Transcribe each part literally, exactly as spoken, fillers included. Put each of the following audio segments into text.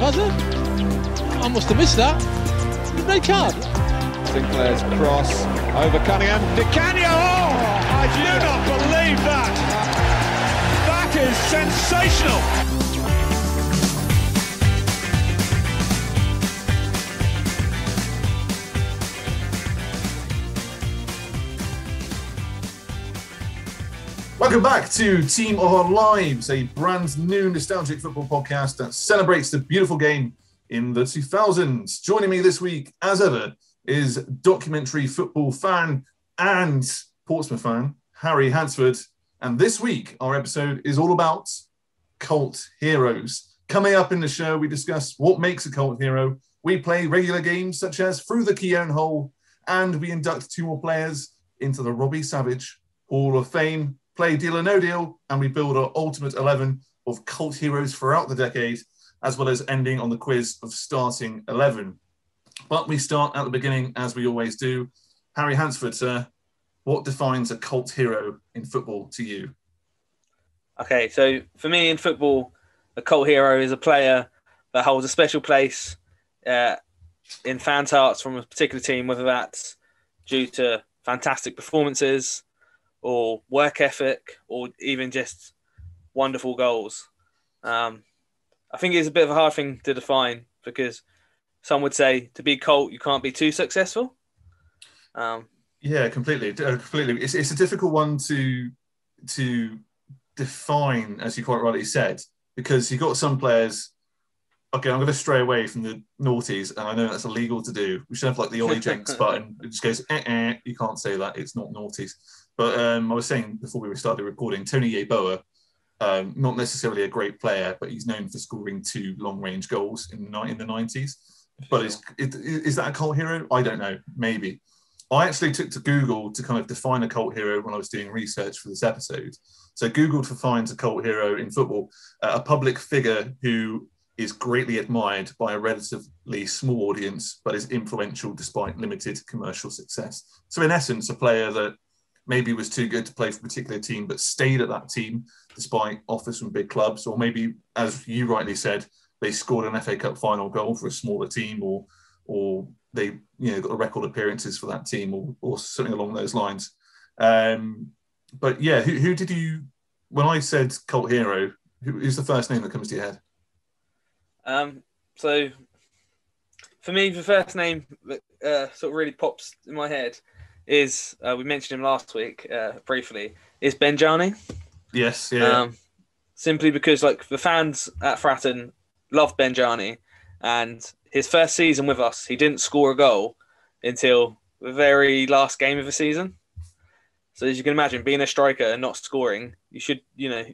Has it? I must have missed that. They can't. Sinclair's cross over Cunningham. Di Canio! Oh, I do not believe that. That is sensational. Welcome back to Team of Our Lives, a brand new nostalgic football podcast that celebrates the beautiful game in the two thousands. Joining me this week, as ever, is documentary football fan and Portsmouth fan, Harry Hansford. And this week, our episode is all about cult heroes. Coming up in the show, we discuss what makes a cult hero. We play regular games such as Through the Keystone Hole, and we induct two more players into the Robbie Savage Hall of Fame. Play Deal or No Deal, and we build our ultimate eleven of cult heroes throughout the decade, as well as ending on the quiz of starting eleven. But we start at the beginning, as we always do. Harry Hansford, sir, what defines a cult hero in football to you? Okay, so for me in football, a cult hero is a player that holds a special place uh, in fans' hearts from a particular team, whether that's due to fantastic performances, or work ethic, or even just wonderful goals. Um, I think it's a bit of a hard thing to define because some would say to be cult, you can't be too successful. Um, yeah, completely, completely. It's it's a difficult one to to define, as you quite rightly said, because you've got some players. Okay, I'm going to stray away from the naughties, and I know that's illegal to do. We should have like the Ollie Jenks button. It just goes, eh, eh, you can't say that. It's not naughties. But um, I was saying before we started recording, Tony Yeboah, um, not necessarily a great player, but he's known for scoring two long-range goals in the in the nineties. But is, is that a cult hero? I don't know. Maybe. I actually took to Google to kind of define a cult hero when I was doing research for this episode. So Google defines a cult hero in football, uh, a public figure who is greatly admired by a relatively small audience, but is influential despite limited commercial success. So in essence, a player that maybe was too good to play for a particular team, but stayed at that team despite offers from big clubs. Or maybe, as you rightly said, they scored an F A Cup final goal for a smaller team, or or they you know got record appearances for that team, or, or something along those lines. Um, but yeah, who, who did you? When I said cult hero, who is the first name that comes to your head? Um, so for me, the first name that uh, sort of really pops in my head is, uh, we mentioned him last week uh, briefly, is Benjani. Yes, yeah. Um, simply because, like, the fans at Fratton loved Benjani, and his first season with us, he didn't score a goal until the very last game of the season. So as you can imagine, being a striker and not scoring, you should, you know,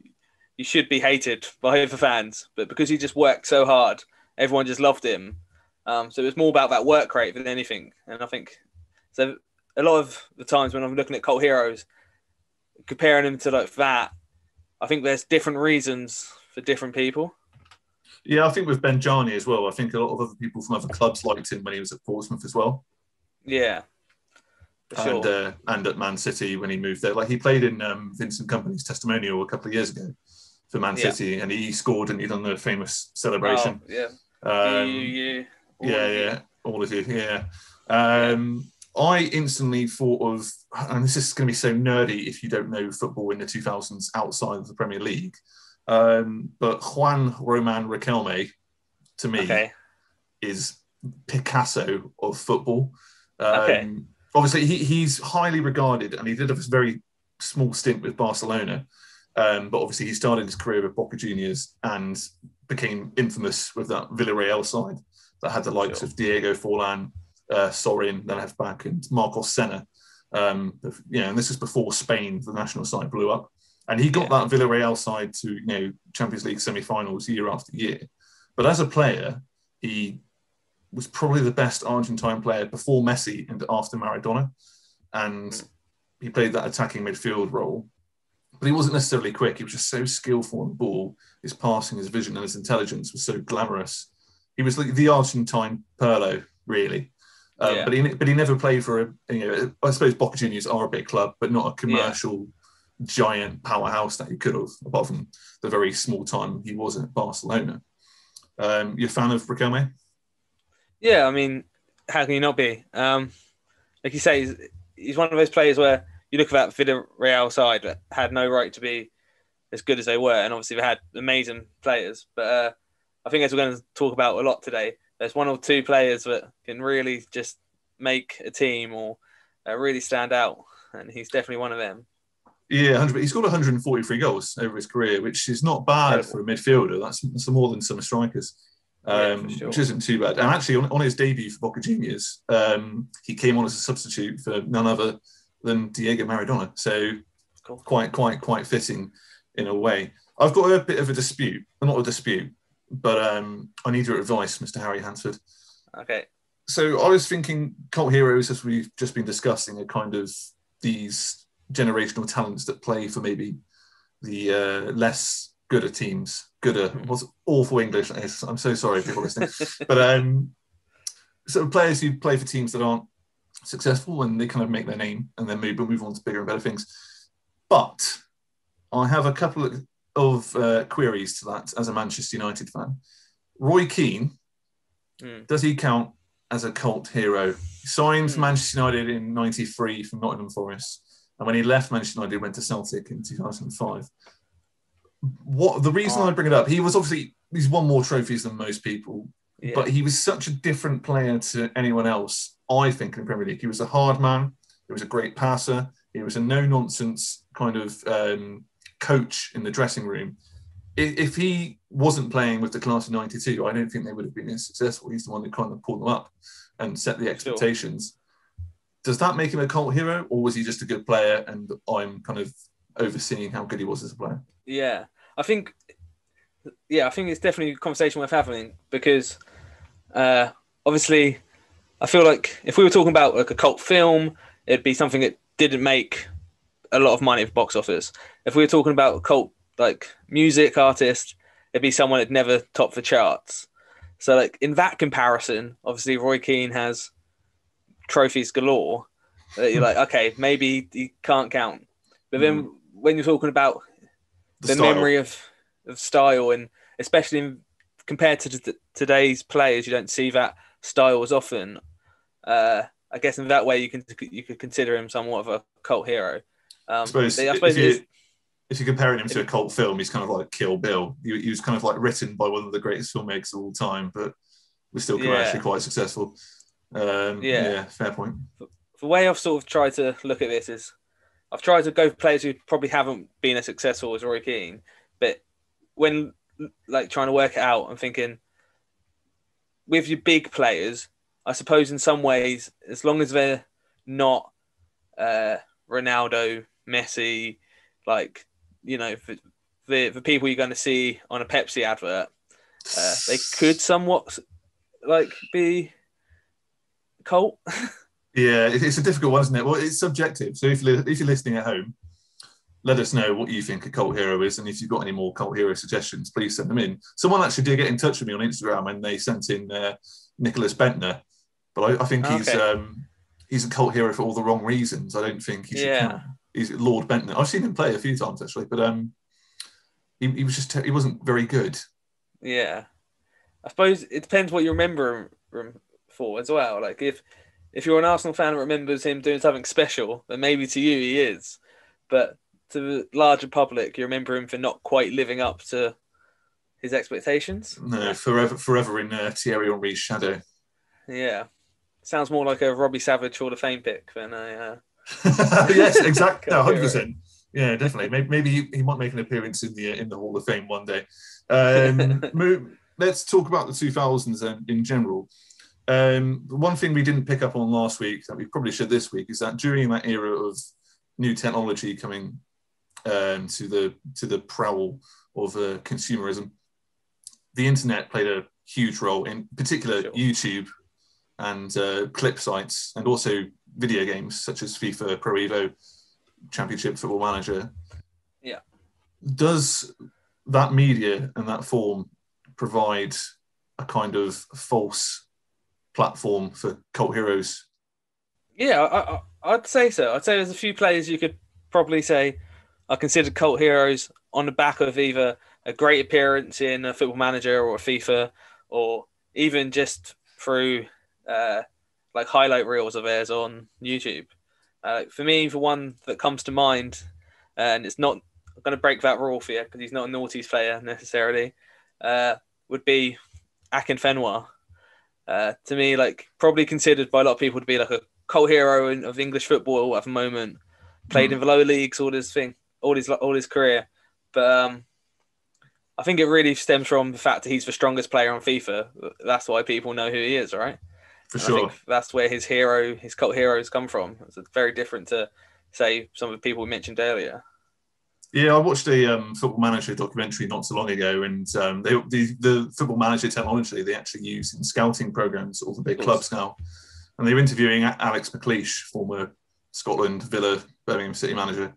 you should be hated by the fans. But because he just worked so hard, everyone just loved him. Um, so it was more about that work rate than anything. And I think so. A lot of the times when I'm looking at cult heroes, comparing them to like that, I think there's different reasons for different people. Yeah, I think with Benjani as well, I think a lot of other people from other clubs liked him when he was at Portsmouth as well. Yeah. And, sure. uh, and at Man City when he moved there. Like, he played in um, Vincent Kompany's testimonial a couple of years ago for Man yeah. City, and he scored and he done the famous celebration. Oh, yeah. Um, you, you, all yeah, of yeah. You. All of you, yeah. Um, yeah. I instantly thought of, and this is going to be so nerdy if you don't know football in the two thousands outside of the Premier League, um, but Juan Román Riquelme, to me, okay. is Picasso of football. Um, okay. Obviously, he, he's highly regarded, and he did a very small stint with Barcelona. Um, but obviously he started his career with Boca Juniors and became infamous with that Villarreal side that had the likes sure. of Diego Forlan, uh, Sorin, then left back, and Marcos Senna. Um, you know, and this is before Spain, the national side, blew up. And he got yeah. that Villarreal side to, you know, Champions League semi-finals year after year. But as a player, he was probably the best Argentine player before Messi and after Maradona. And he played that attacking midfield role. But he wasn't necessarily quick. He was just so skillful on the ball. His passing, his vision and his intelligence was so glamorous. He was like the Argentine Pirlo, really. Um, yeah. But he but he never played for a, you know, I suppose Boca Juniors are a big club, but not a commercial yeah. giant powerhouse that he could have, apart from the very small time he was at Barcelona. Um, you're a fan of Riquelme? Yeah, I mean, how can you not be? Um, like you say, he's, he's one of those players where you look at that Villarreal side that had no right to be as good as they were, and obviously they had amazing players. But uh, I think as we're going to talk about a lot today, there's one or two players that can really just make a team or uh, really stand out, and he's definitely one of them. Yeah, he scored one hundred forty-three goals over his career, which is not bad Incredible. for a midfielder. That's, that's more than some strikers, um, yeah, sure. which isn't too bad. And actually, on, on his debut for Boca Juniors, um, he came on as a substitute for none other than Diego Maradona. So cool. quite, quite, quite fitting in a way. I've got a bit of a dispute. Well, not a dispute, but um, I need your advice, Mister Harry Hansford. Okay. So I was thinking cult heroes, as we've just been discussing, are kind of these generational talents that play for maybe the uh, less gooder teams. Gooder was awful English. I'm so sorry, people listening. But um, sort of players who play for teams that aren't successful and they kind of make their name and then move, move on to bigger and better things. But I have a couple of, of uh, queries to that as a Manchester United fan. Roy Keane, mm. does he count as a cult hero? He signed mm. for Manchester United in ninety-three from Nottingham Forest. And when he left Manchester United, he went to Celtic in two thousand five. What the reason oh. I bring it up, he was obviously, he's won more trophies than most people, yeah. but he was such a different player to anyone else, I think, in the Premier League. He was a hard man. He was a great passer. He was a no-nonsense kind of um, coach in the dressing room. If, if he wasn't playing with the class of ninety-two, I don't think they would have been as successful. He's the one that kind of pulled them up and set the expectations. Sure. Does that make him a cult hero, or was he just a good player and I'm kind of overseeing how good he was as a player? Yeah, I think yeah, I think it's definitely a conversation worth having because uh, obviously I feel like if we were talking about like a cult film, it'd be something that didn't make a lot of money at box office. If we were talking about a cult like music artist, it'd be someone that never topped the charts. So like in that comparison, obviously Roy Keane has trophies galore that you're like, okay, maybe he can't count. But then mm. when you're talking about the, the memory of, of style, and especially in, compared to t- today's players, you don't see that style as often. Uh, I guess in that way you can you could consider him somewhat of a cult hero. Um, I suppose, I suppose if, you, if you're comparing him to a cult film, he's kind of like Kill Bill. He, he was kind of like written by one of the greatest filmmakers of all time, but was still commercially yeah. quite successful. Um, yeah. yeah, fair point. The way I've sort of tried to look at this is I've tried to go for players who probably haven't been as successful as Roy Keane, but when like trying to work it out, I'm thinking with your big players, I suppose in some ways, as long as they're not uh, Ronaldo, Messi, like, you know, the, the, the people you're going to see on a Pepsi advert, uh, they could somewhat like be cult. Yeah, it's a difficult one, isn't it? Well, it's subjective. So if if you're listening at home, let us know what you think a cult hero is, and if you've got any more cult hero suggestions, please send them in. Someone actually did get in touch with me on Instagram, and they sent in uh, Nicholas Bentner, but I, I think he's okay. um, he's a cult hero for all the wrong reasons. I don't think he should yeah. count. He's Lord Bentner. I've seen him play a few times actually, but um, he, he was just he wasn't very good. Yeah, I suppose it depends what you remember him for as well. Like if if you're an Arsenal fan that remembers him doing something special, then maybe to you he is, but to the larger public you remember him for not quite living up to his expectations. No, forever forever in uh, Thierry Henry's shadow. Yeah, sounds more like a Robbie Savage Hall of Fame pick than a uh, yes, exactly. No, one hundred percent. Yeah, definitely. Maybe, maybe he, he might make an appearance in the in the Hall of Fame one day. Um, move, let's talk about the two thousands then in general. Um, one thing we didn't pick up on last week that we probably should this week is that during that era of new technology coming um, to the to the prowl of uh, consumerism, the internet played a huge role, in particular sure. YouTube and uh, clip sites, and also video games such as FIFA, Pro Evo, Championship, Football Manager. Yeah. Does that media and that form provide a kind of false platform for cult heroes? Yeah, I, I, I'd say so. I'd say there's a few players you could probably say are considered cult heroes on the back of either a great appearance in a Football Manager or a FIFA, or even just through uh, like highlight reels of theirs on YouTube. Uh, for me, the one that comes to mind, uh, and it's not going to break that rule for you because he's not a noughties player necessarily, uh, would be Akinfenwa. Uh, to me, like probably considered by a lot of people to be like a cult hero in, of English football at the moment. Played mm. in the lower leagues, all his thing, all his all his career, but um, I think it really stems from the fact that he's the strongest player on FIFA. That's why people know who he is, right? For and sure. I think that's where his hero, his cult heroes come from. It's very different to, say, some of the people we mentioned earlier. Yeah, I watched a um, Football Manager documentary not so long ago, and um, they, the, the Football Manager technology they actually use in scouting programs, all the big clubs now. And they were interviewing Alex McLeish, former Scotland, Villa, Birmingham City manager,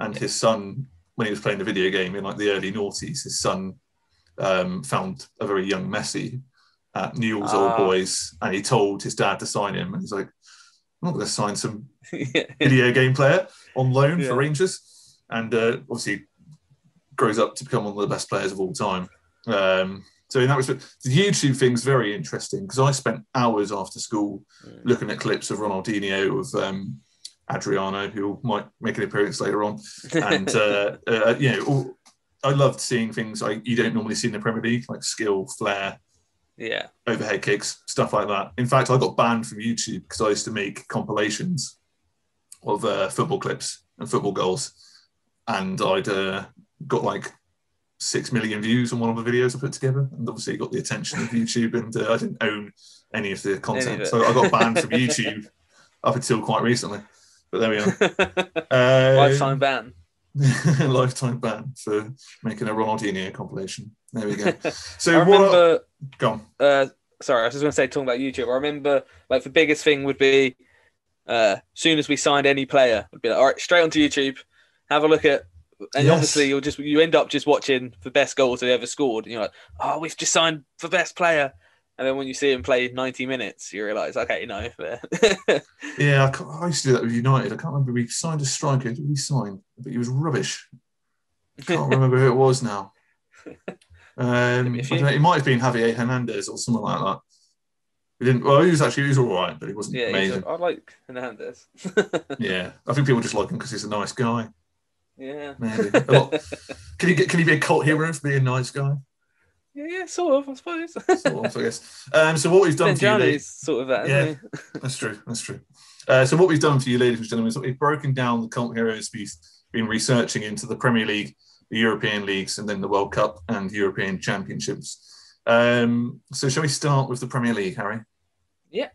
and yeah. his son, when he was playing the video game in like the early noughties, his son um, found a very young Messi at Newell's oh. Old Boys, and he told his dad to sign him, and he's like, I'm not going to sign some video game player on loan yeah. for Rangers, and uh, obviously grows up to become one of the best players of all time. Um, so in that respect, the YouTube thing's very interesting, because I spent hours after school mm. looking at clips of Ronaldinho, of um, Adriano, who might make an appearance later on, and uh, uh, you know, all, I loved seeing things like you don't normally see in the Premier League, like skill, flair, yeah, overhead kicks, stuff like that. In fact, I got banned from YouTube because I used to make compilations of uh, football clips and football goals, and I'd uh, got like six million views on one of the videos I put together, and obviously got the attention of YouTube, and uh, I didn't own any of the content, of so I got banned from YouTube up until quite recently. But there we are. Uh, lifetime ban. Lifetime ban for making a Ronaldinho compilation. There we go. So I remember, what? I, go on. Uh, sorry, I was just going to say, talking about YouTube. I remember, like, the biggest thing would be, uh, as soon as we signed any player, we'd be like, all right, straight onto YouTube, have a look at, and yes. obviously you'll just you end up just watching the best goals they ever scored, and you're like, oh, we've just signed the best player. And then when you see him play ninety minutes, you realise, okay, no. yeah, I, I used to do that with United. I can't remember. We signed a striker. Did we sign? But he was rubbish. I can't remember who it was now. Um, I don't know, it might have been Javier Hernandez or someone like that. We didn't. Well, he was actually he was all right, but he wasn't yeah, amazing. A, I like Hernandez. yeah, I think people just like him because he's a nice guy. Yeah. Maybe. A lot. Can he get? Can he be a cult hero for being a nice guy? Yeah, yeah, sort of, I suppose. sort of, I guess. Um, so what we've done Benjani for you, ladies, sort of that. Yeah, that's true. That's true. Uh, so what we've done for you, ladies and gentlemen, is we've broken down the cult heroes we've been researching into the Premier League, the European leagues, and then the World Cup and European Championships. Um, so shall we start with the Premier League, Harry? Yeah.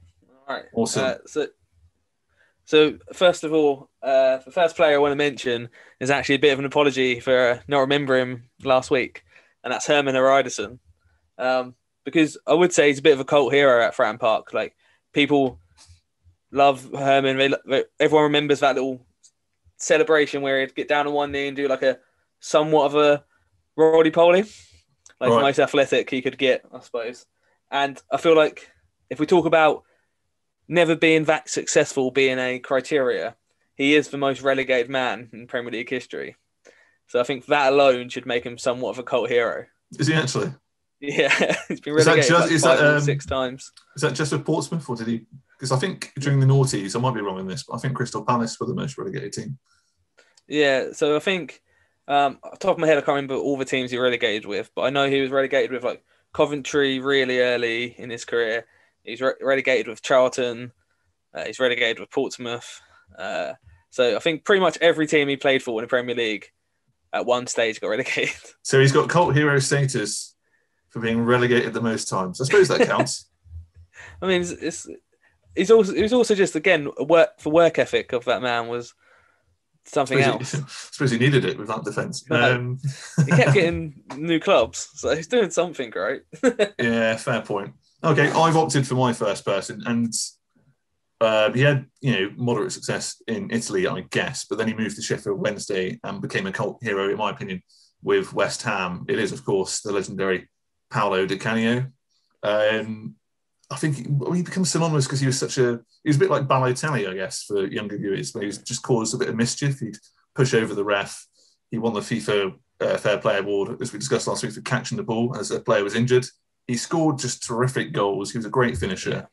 All right. Awesome. Uh, so, so first of all, uh, the first player I want to mention is actually a bit of an apology for uh, not remembering him last week. And that's Herman Hreiðarsson, um, because I would say he's a bit of a cult hero at Fratton Park. Like, people love Herman. They, they, everyone remembers that little celebration where he'd get down on one knee and do like a somewhat of a roly-poly, like right. the most athletic he could get, I suppose. And I feel like if we talk about never being that successful being a criteria, he is the most relegated man in Premier League history. So I think that alone should make him somewhat of a cult hero. Is he actually? Yeah, he's been relegated just, like five that, um, or six times. Is that just with Portsmouth, or did he? Because I think during the noughties, I might be wrong in this, but I think Crystal Palace were the most relegated team. Yeah, so I think, um, off the top of my head, I can't remember all the teams he relegated with, but I know he was relegated with like Coventry really early in his career. He's re- relegated with Charlton. Uh, he's relegated with Portsmouth. Uh, So I think pretty much every team he played for in the Premier League at one stage got relegated. So he's got cult hero status for being relegated the most times. I suppose that counts. I mean, it's, it's it's also it was also just again work for work ethic of that man was something I else. He, I suppose he needed it with that defence. Um, he kept getting new clubs, so he's doing something right. Yeah, fair point. Okay, I've opted for my first person, and uh, he had you know moderate success in Italy, I guess, but then he moved to Sheffield Wednesday and became a cult hero, in my opinion, with West Ham. It is, of course, the legendary Paolo Di Canio. Um, I think he, well, he becomes synonymous because he was such a, he was a bit like Balotelli, I guess, for younger viewers. He was just caused a bit of mischief. He'd push over the ref. He won the FIFA uh, Fair Play Award, as we discussed last week, for catching the ball as a player was injured. He scored just terrific goals. He was a great finisher. Yeah.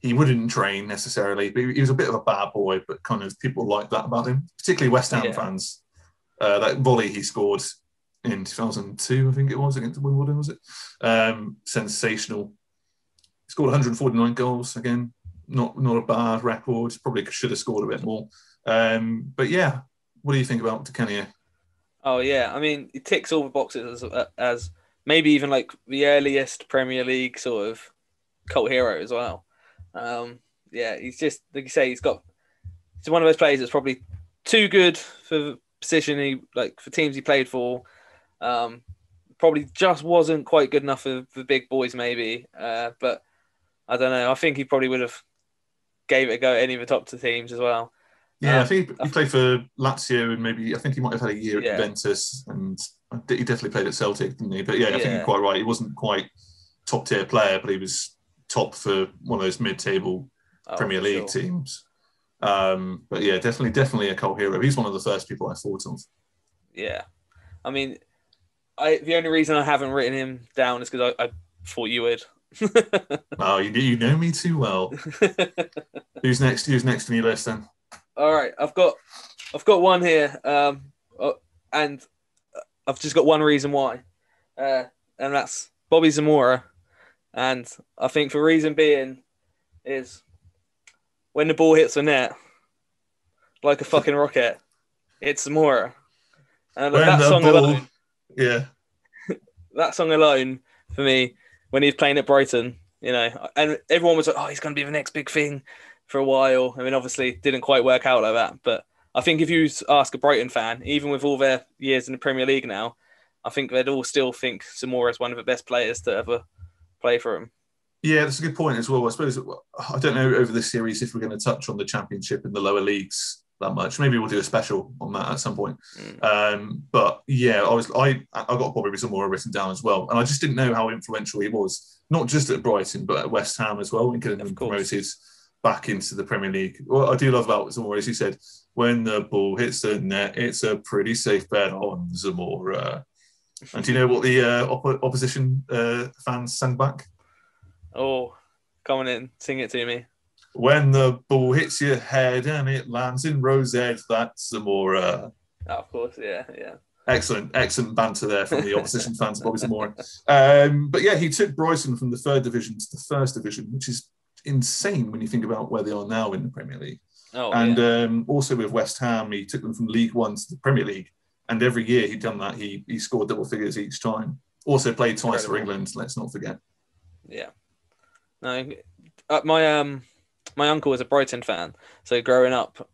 He wouldn't train necessarily, but he was a bit of a bad boy, but kind of people liked that about him, particularly West Ham yeah. fans. Uh, that volley he scored in two thousand two, I think it was, against Wimbledon, was it? Um, sensational. He scored one hundred forty-nine goals, again, not not a bad record. Probably should have scored a bit more. Um, but yeah, what do you think about Di Canio? Oh, yeah. I mean, he ticks all the boxes as, as maybe even like the earliest Premier League sort of cult hero as well. Um, yeah, he's just, like you say, he's got, he's one of those players that's probably too good for the position he, like for teams he played for. Um, probably just wasn't quite good enough for the big boys, maybe. Uh, but I don't know. I think he probably would have gave it a go at any of the top two teams as well. Yeah, um, I think he, he played for Lazio and maybe I think he might have had a year yeah. at Juventus, and he definitely played at Celtic, didn't he? But yeah, I yeah. think you're quite right. He wasn't quite top tier player, but he was top for one of those mid table oh, Premier League sure. teams. Um, but yeah, definitely, definitely a cult hero. He's one of the first people I thought of. Yeah, I mean. I, the only reason I haven't written him down is because I, I thought you would. Oh, you, you know me too well. Who's next? Who's next on your list then? All right, I've got, I've got one here, um, and I've just got one reason why, uh, and that's Bobby Zamora. And I think the reason being is when the ball hits the net like a fucking rocket, it's Zamora. And when that song ball- alone. Yeah, that song alone for me when he was playing at Brighton, you know, and everyone was like, "Oh, he's going to be the next big thing for a while." I mean, obviously, didn't quite work out like that. But I think if you ask a Brighton fan, even with all their years in the Premier League now, I think they'd all still think Zamora is one of the best players to ever play for him. Yeah, that's a good point as well. I suppose I don't know over this series if we're going to touch on the Championship and the lower leagues that much. Maybe we'll do a special on that at some point. Mm. Um, but yeah, I was I I got Bobby Zamora written down as well, and I just didn't know how influential he was, not just at Brighton but at West Ham as well, and getting them promoted back into the Premier League. What I do love about Zamora is he said, "When the ball hits the net, it's a pretty safe bet on Zamora." And do you know what the uh, op- opposition uh, fans sang back? Oh, come on in, sing it to me. "When the ball hits your head and it lands in Rose Edge, that's Zamora." Oh, of course, yeah, yeah. Excellent, excellent banter there from the opposition fans, Bobby Zamora. Um, but yeah, he took Brighton from the third division to the first division, which is insane when you think about where they are now in the Premier League. Oh, and yeah. um, also with West Ham, he took them from League One to the Premier League. And every year he'd done that, he he scored double figures each time. Also played twice Incredible. for England, let's not forget. Yeah. No, uh, my... um. My uncle was a Brighton fan, so growing up,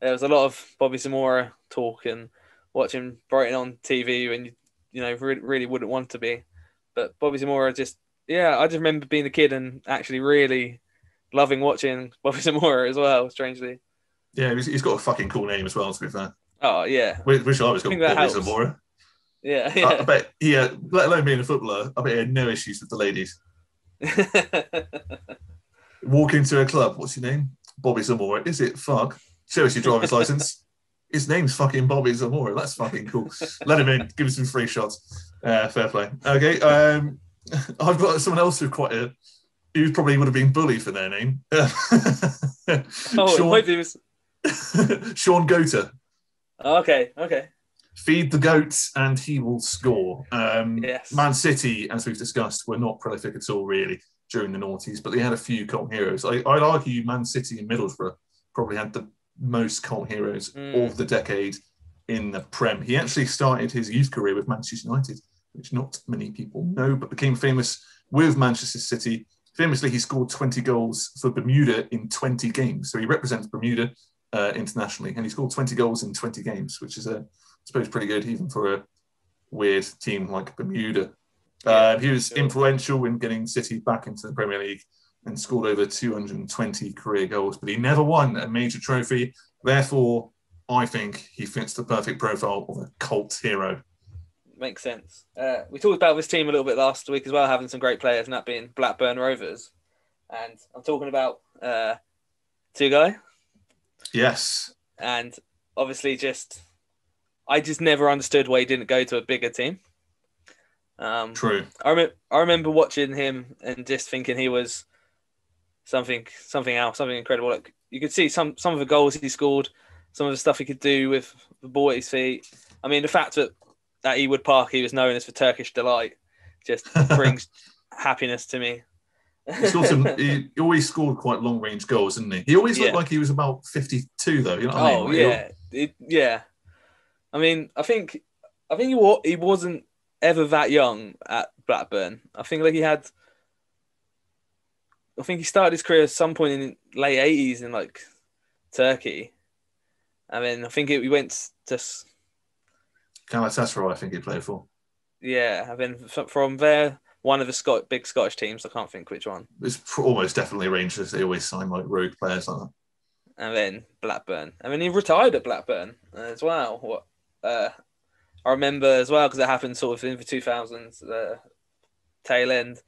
there was a lot of Bobby Zamora talk and watching Brighton on T V when you, you know, really, really wouldn't want to be. But Bobby Zamora just, yeah, I just remember being a kid and actually really loving watching Bobby Zamora as well, strangely. Yeah, he's got a fucking cool name as well, to be fair. Oh, yeah. Wish I was called Bobby Zamora. Yeah, yeah. I, I bet, yeah, let alone being a footballer, I bet he had no issues with the ladies. Walk into a club, what's your name? Bobby Zamora. Is it? Fuck. Show us your driver's license. His name's fucking Bobby Zamora. That's fucking cool. Let him in. Give him some free shots. Uh, fair play. Okay. Um, I've got someone else who quite a, who probably would have been bullied for their name. oh, Sean, wait, it was... Sean Goater. Okay. Okay. Feed the goats and he will score. Um, yes. Man City, as we've discussed, were not prolific at all, really, during the noughties, but they had a few cult heroes. I, I'd argue Man City and Middlesbrough probably had the most cult heroes mm. of the decade in the Prem. He actually started his youth career with Manchester United, which not many people know, but became famous with Manchester City. Famously, he scored twenty goals for Bermuda in twenty games. So he represents Bermuda uh, internationally, and he scored twenty goals in twenty games, which is, a, I suppose, pretty good even for a weird team like Bermuda. Uh, he was influential in getting City back into the Premier League and scored over two hundred twenty career goals, but he never won a major trophy. Therefore, I think he fits the perfect profile of a cult hero. Makes sense. Uh, we talked about this team a little bit last week as well, having some great players, and that being Blackburn Rovers. And I'm talking about uh, Tugai. Yes. And obviously just, I just never understood why he didn't go to a bigger team. Um, True. I remember. I remember watching him and just thinking he was something, something else, something incredible. Like you could see some some of the goals he scored, some of the stuff he could do with the ball at his feet. I mean, the fact that at Ewood Park he was known as the Turkish delight just brings happiness to me. He scored some, he always scored quite long range goals, didn't he? He always looked yeah. like he was about fifty-two, though. You know what oh I mean? yeah, it, yeah. I mean, I think, I think he he wasn't ever that young at Blackburn. I think like he had, I think he started his career at some point in the late eighties in like Turkey. I mean, I think he went to Galatasaray, I think he played for. Yeah, I mean, from there, one of the Scot- big Scottish teams, I can't think which one. It's almost definitely Rangers. They always sign like rogue players like that. And then Blackburn. I mean, he retired at Blackburn as well. What? Uh, I remember as well, because it happened sort of in the two thousands, the uh, tail end.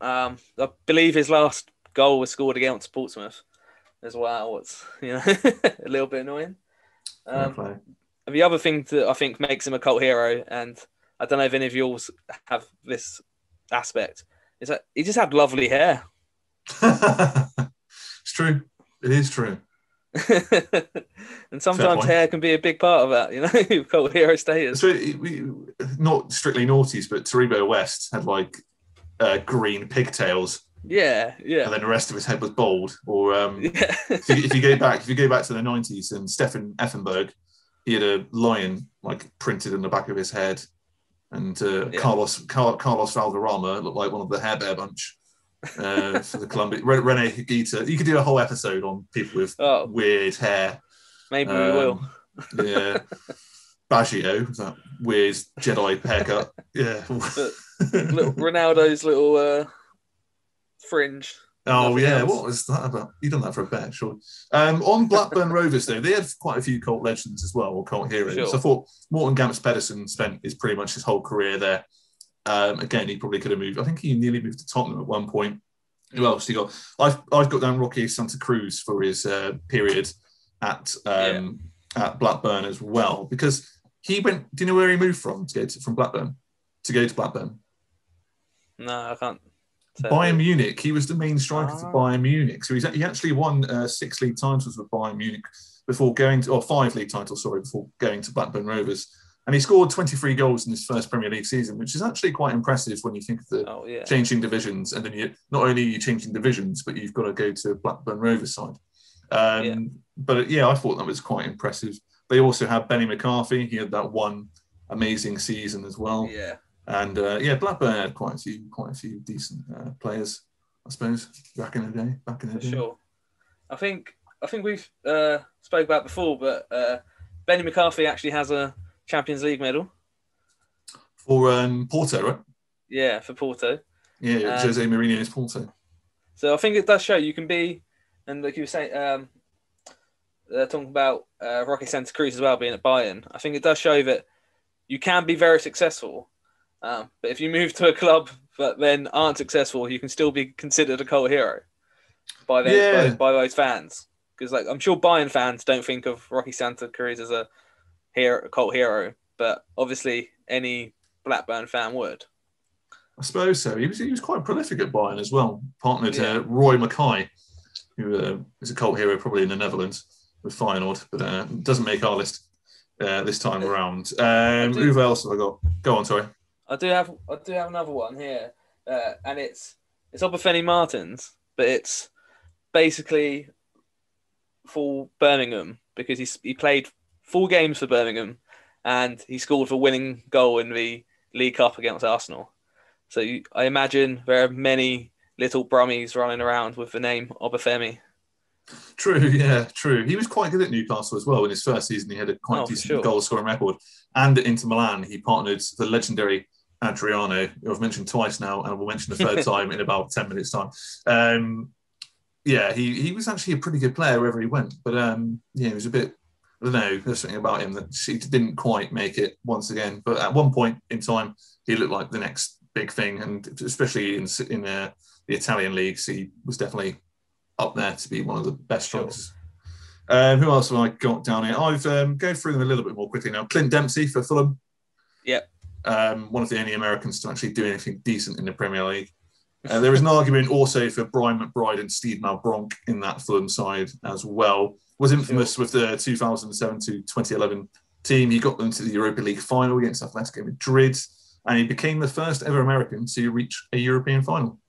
Um, I believe his last goal was scored against Portsmouth as well. It's, you know, a little bit annoying. Um, and the other thing that I think makes him a cult hero, and I don't know if any of you all have this aspect, is that he just had lovely hair. It's true. It is true. And sometimes hair can be a big part of that, you know, cult hero status. So, we, not strictly noughties, but Taribo West had like uh, green pigtails. Yeah, yeah. And then the rest of his head was bald. Or um, yeah. if, you, if you go back, if you go back to the nineties, and Stefan Effenberg, he had a lion like printed on the back of his head, and uh, yeah. Carlos Car- Carlos Valderrama looked like one of the Hair Bear Bunch. uh, for the Columbia, Ren- Rene Higuita. You could do a whole episode on people with oh, weird hair. Maybe um, we will. Yeah, Baggio, that weird Jedi haircut. Yeah, little Ronaldo's little uh, fringe. Oh Nothing yeah, else. What was that about? You done that for a bet, sure. Um, on Blackburn Rovers though, they had quite a few cult legends as well, or cult heroes. Sure. So I thought Morten Gamps-Pedersen spent his pretty much his whole career there. Um, again, he probably could have moved. I think he nearly moved to Tottenham at one point. Who else he got? I've I've got down Rocky Santa Cruz for his uh, period at um, yeah. at Blackburn as well, because he went. Do you know where he moved from to go to, from Blackburn to go to Blackburn? No, I can't. Bayern that. Munich. He was the main striker oh. for Bayern Munich. So he's, he actually won uh, six league titles with Bayern Munich before going to, or five league titles, sorry, before going to Blackburn Rovers. And he scored twenty-three goals in his first Premier League season, which is actually quite impressive when you think of the oh, yeah. changing divisions. And then you not only are you changing divisions, but you've got to go to Blackburn Rovers side. Um, yeah. But yeah, I thought that was quite impressive. They also had Benny McCarthy. He had that one amazing season as well. Yeah. And uh, yeah, Blackburn had quite a few, quite a few decent uh, players, I suppose, back in the day. Back in the For day. Sure. I think I think we've uh, spoke about before, but uh, Benny McCarthy actually has a Champions League medal for um, Porto, right? Yeah, for Porto. Yeah, um, Jose Mourinho's Porto. So I think it does show you can be, and like you were saying, um, uh, talking about uh, Rocky Santa Cruz as well being at Bayern. I think it does show that you can be very successful, um, but if you move to a club that then aren't successful, you can still be considered a cult hero by those, yeah. by, by those fans. Because like I'm sure Bayern fans don't think of Rocky Santa Cruz as a Hero, cult hero, but obviously any Blackburn fan would. I suppose so. He was he was quite prolific at Bayern as well. Partnered yeah. uh, Roy Mackay, who uh, is a cult hero probably in the Netherlands with Feyenoord, but uh, doesn't make our list uh, this time around. Um, do, who else have I got? Go on, sorry. I do have I do have another one here, uh, and it's it's Obafemi Martins, but it's basically for Birmingham because he, he played four games for Birmingham and he scored the winning goal in the League Cup against Arsenal. So you, I imagine there are many little Brummies running around with the name Obafemi. True, yeah, true. He was quite good at Newcastle as well. In his first season, he had a quite oh, decent sure. goal scoring record. And at Inter Milan, he partnered the legendary Adriano, who I've mentioned twice now, and I will mention the third time in about ten minutes' time. Um, yeah, he, he was actually a pretty good player wherever he went. But um, yeah, he was a bit, I don't know, there's something about him that he didn't quite make it once again. But at one point in time, he looked like the next big thing. And especially in, in uh, the Italian leagues, he was definitely up there to be one of the best strikers. Sure. Um, who else have I got down here? I've um, go through them a little bit more quickly now. Clint Dempsey for Fulham. Yeah. Um, one of the only Americans to actually do anything decent in the Premier League. Uh, there is an argument also for Brian McBride and Steve Malbronk in that Fulham side as well. Was infamous sure. with the two thousand seven to twenty eleven team. He got them to the Europa League final against Atletico Madrid, and he became the first ever American to reach a European final.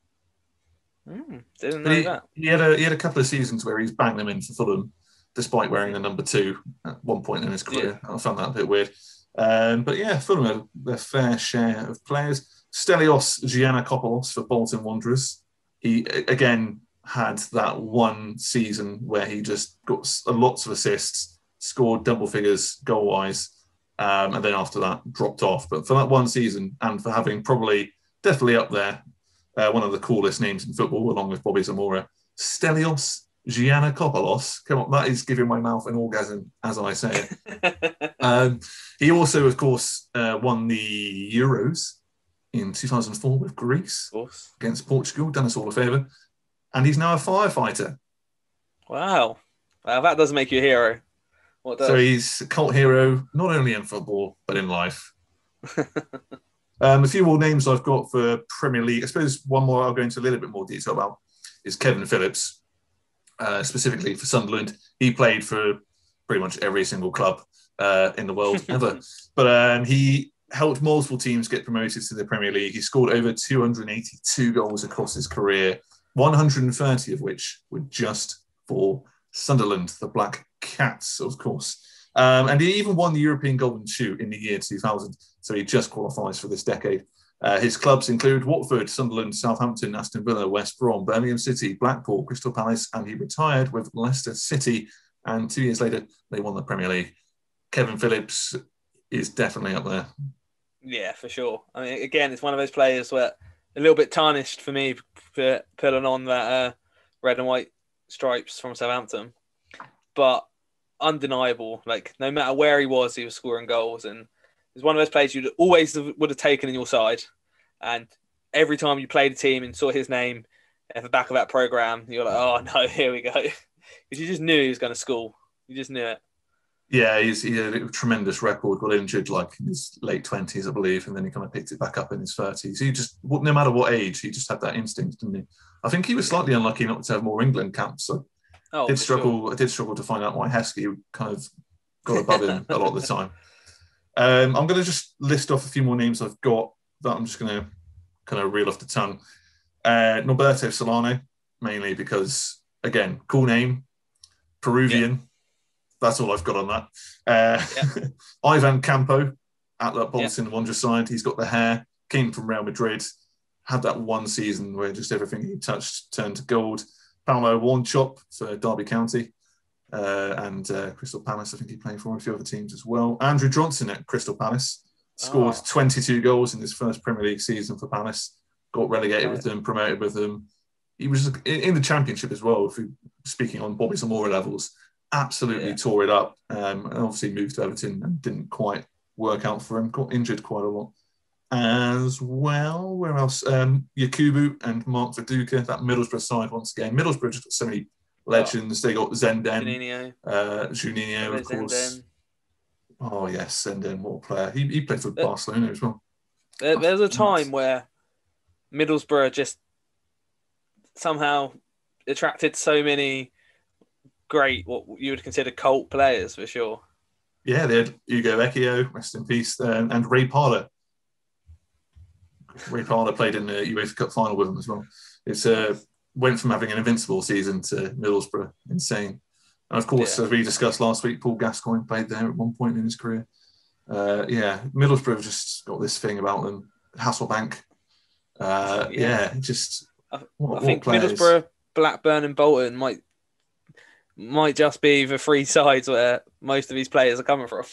Mm, didn't know he, that. He had a he had a couple of seasons where he's banged them in for Fulham, despite wearing the number two at one point in his career. Yeah. I found that a bit weird. Um, but yeah, Fulham had their fair share of players. Stelios Giannakopoulos for Bolton Wanderers. He again had that one season where he just got lots of assists, scored double figures goal wise, um, and then after that dropped off. But for that one season, and for having probably definitely up there. Uh, one of the coolest names in football, along with Bobby Zamora. Stelios Giannakopoulos. Come on, that is giving my mouth an orgasm as I say it. um, he also, of course, uh, won the Euros in two thousand four with Greece against Portugal. Done us all a favour. And he's now a firefighter. Wow. Wow, that does make you a hero. What does? So he's a cult hero, not only in football, but in life. Um, a few more names I've got for Premier League. I suppose one more I'll go into a little bit more detail about is Kevin Phillips, uh, specifically for Sunderland. He played for pretty much every single club uh, in the world ever. But um, he helped multiple teams get promoted to the Premier League. He scored over two hundred eighty-two goals across his career, one hundred thirty of which were just for Sunderland, the Black Cats, of course. Um, and he even won the European Golden Shoe in the year two thousand, so he just qualifies for this decade. Uh, his clubs include Watford, Sunderland, Southampton, Aston Villa, West Brom, Birmingham City, Blackpool, Crystal Palace, and he retired with Leicester City. And two years later, they won the Premier League. Kevin Phillips is definitely up there. Yeah, for sure. I mean, again, it's one of those players where a little bit tarnished for me for pulling on that uh, red and white stripes from Southampton. But undeniable, like no matter where he was, he was scoring goals, and it's one of those players you always would have taken in your side. And every time you played a team and saw his name at the back of that program, you're like, oh no, here we go, because you just knew he was going to score. You just knew it. Yeah, he's, he had a tremendous record. Got injured like in his late twenties, I believe, and then he kind of picked it back up in his thirties. He just, no matter what age, he just had that instinct, didn't he? I think he was slightly unlucky not to have more England caps. So. Oh, did struggle. Sure. I did struggle to find out why Heskey kind of got above him a lot of the time. Um, I'm going to just list off a few more names I've got that I'm just going to kind of reel off the tongue. Uh, Norberto Solano, mainly because, again, cool name, Peruvian. Yeah. That's all I've got on that. Uh, yeah. Ivan Campo at that Bolton yeah. Wanderers side. He's got the hair, came from Real Madrid, had that one season where just everything he touched turned to gold. Paolo Warnchop for Derby County uh, and uh, Crystal Palace. I think he played for a few other teams as well. Andrew Johnson at Crystal Palace scored oh. twenty-two goals in his first Premier League season for Palace. Got relegated yeah. with them, promoted with them. He was in the Championship as well. If you're speaking on Bobby Zamora levels, absolutely yeah. tore it up. Um, and obviously moved to Everton and didn't quite work out for him. Got injured quite a lot as well. Where else? Um, Yakubu and Mark Viduka, that Middlesbrough side once again. Middlesbrough just got so many legends. Oh. They got Zenden, Juninho, uh, Juninho of course. Zenden. Oh yes, Zenden, what a player. He, he played for there, Barcelona as well. There, there's a time where Middlesbrough just somehow attracted so many great, what you would consider cult players for sure. Yeah, they had Hugo Vecchio, rest in peace, um, and Ray Parlour. Ray Parlour played in the UEFA Cup final with him as well. It's uh, went from having an invincible season to Middlesbrough. Insane. And of course, yeah. as we discussed last week, Paul Gascoigne played there at one point in his career. Uh, yeah, Middlesbrough have just got this thing about them. Hasselbank. Uh, yeah. yeah, just... I, what, I think Middlesbrough, Blackburn and Bolton might might just be the three sides where most of these players are coming from.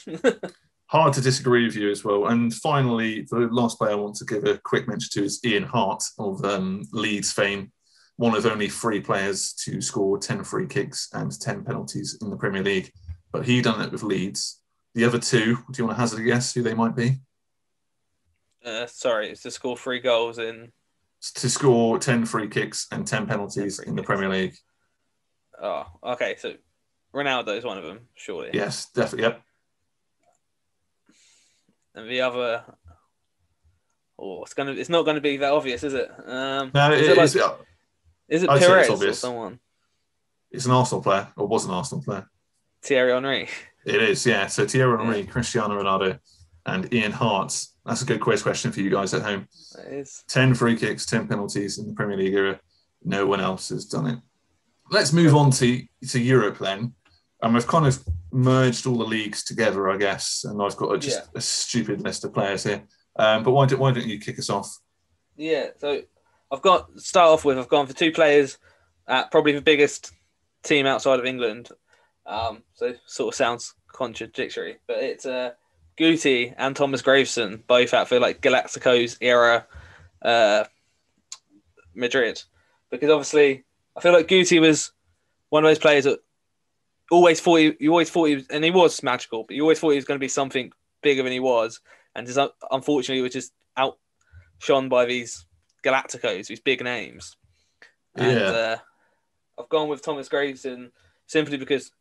Hard to disagree with you as well. And finally, the last player I want to give a quick mention to is Ian Hart of um, Leeds fame. One of only three players to score ten free kicks and ten penalties in the Premier League. But he done it with Leeds. The other two, do you want to hazard a guess who they might be? Uh, sorry, it's to score three goals in... To score ten free kicks and ten penalties ten in the kicks. Premier League. Oh, okay. So Ronaldo is one of them, surely. Yes, definitely. Yep. And the other... Oh, it's gonna. It's not going to be that obvious, is it? Um, no, is it, it like... is... Is it I'd Perez or someone? It's an Arsenal player, or was an Arsenal player. Thierry Henry. It is, yeah. So Thierry Henry, yeah. Cristiano Ronaldo, and Ian Hart. That's a good quiz question for you guys at home. It is. ten free kicks, ten penalties in the Premier League era. No one else has done it. Let's move on to, to Europe then. And we've kind of merged all the leagues together, I guess. And I've got a, just yeah. a stupid list of players here. Um, but why don't, why don't you kick us off? Yeah, so... I've got start off with. I've gone for two players at probably the biggest team outside of England. Um, so sort of sounds contradictory, but it's uh, Guti and Thomas Graveson, both out for like Galacticos era uh, Madrid, because obviously I feel like Guti was one of those players that always thought he, you always thought he was, and he was magical, but you always thought he was going to be something bigger than he was, and just unfortunately he was just outshone by these Galacticos, these big names. And yeah. uh, I've gone with Thomas Graveson simply because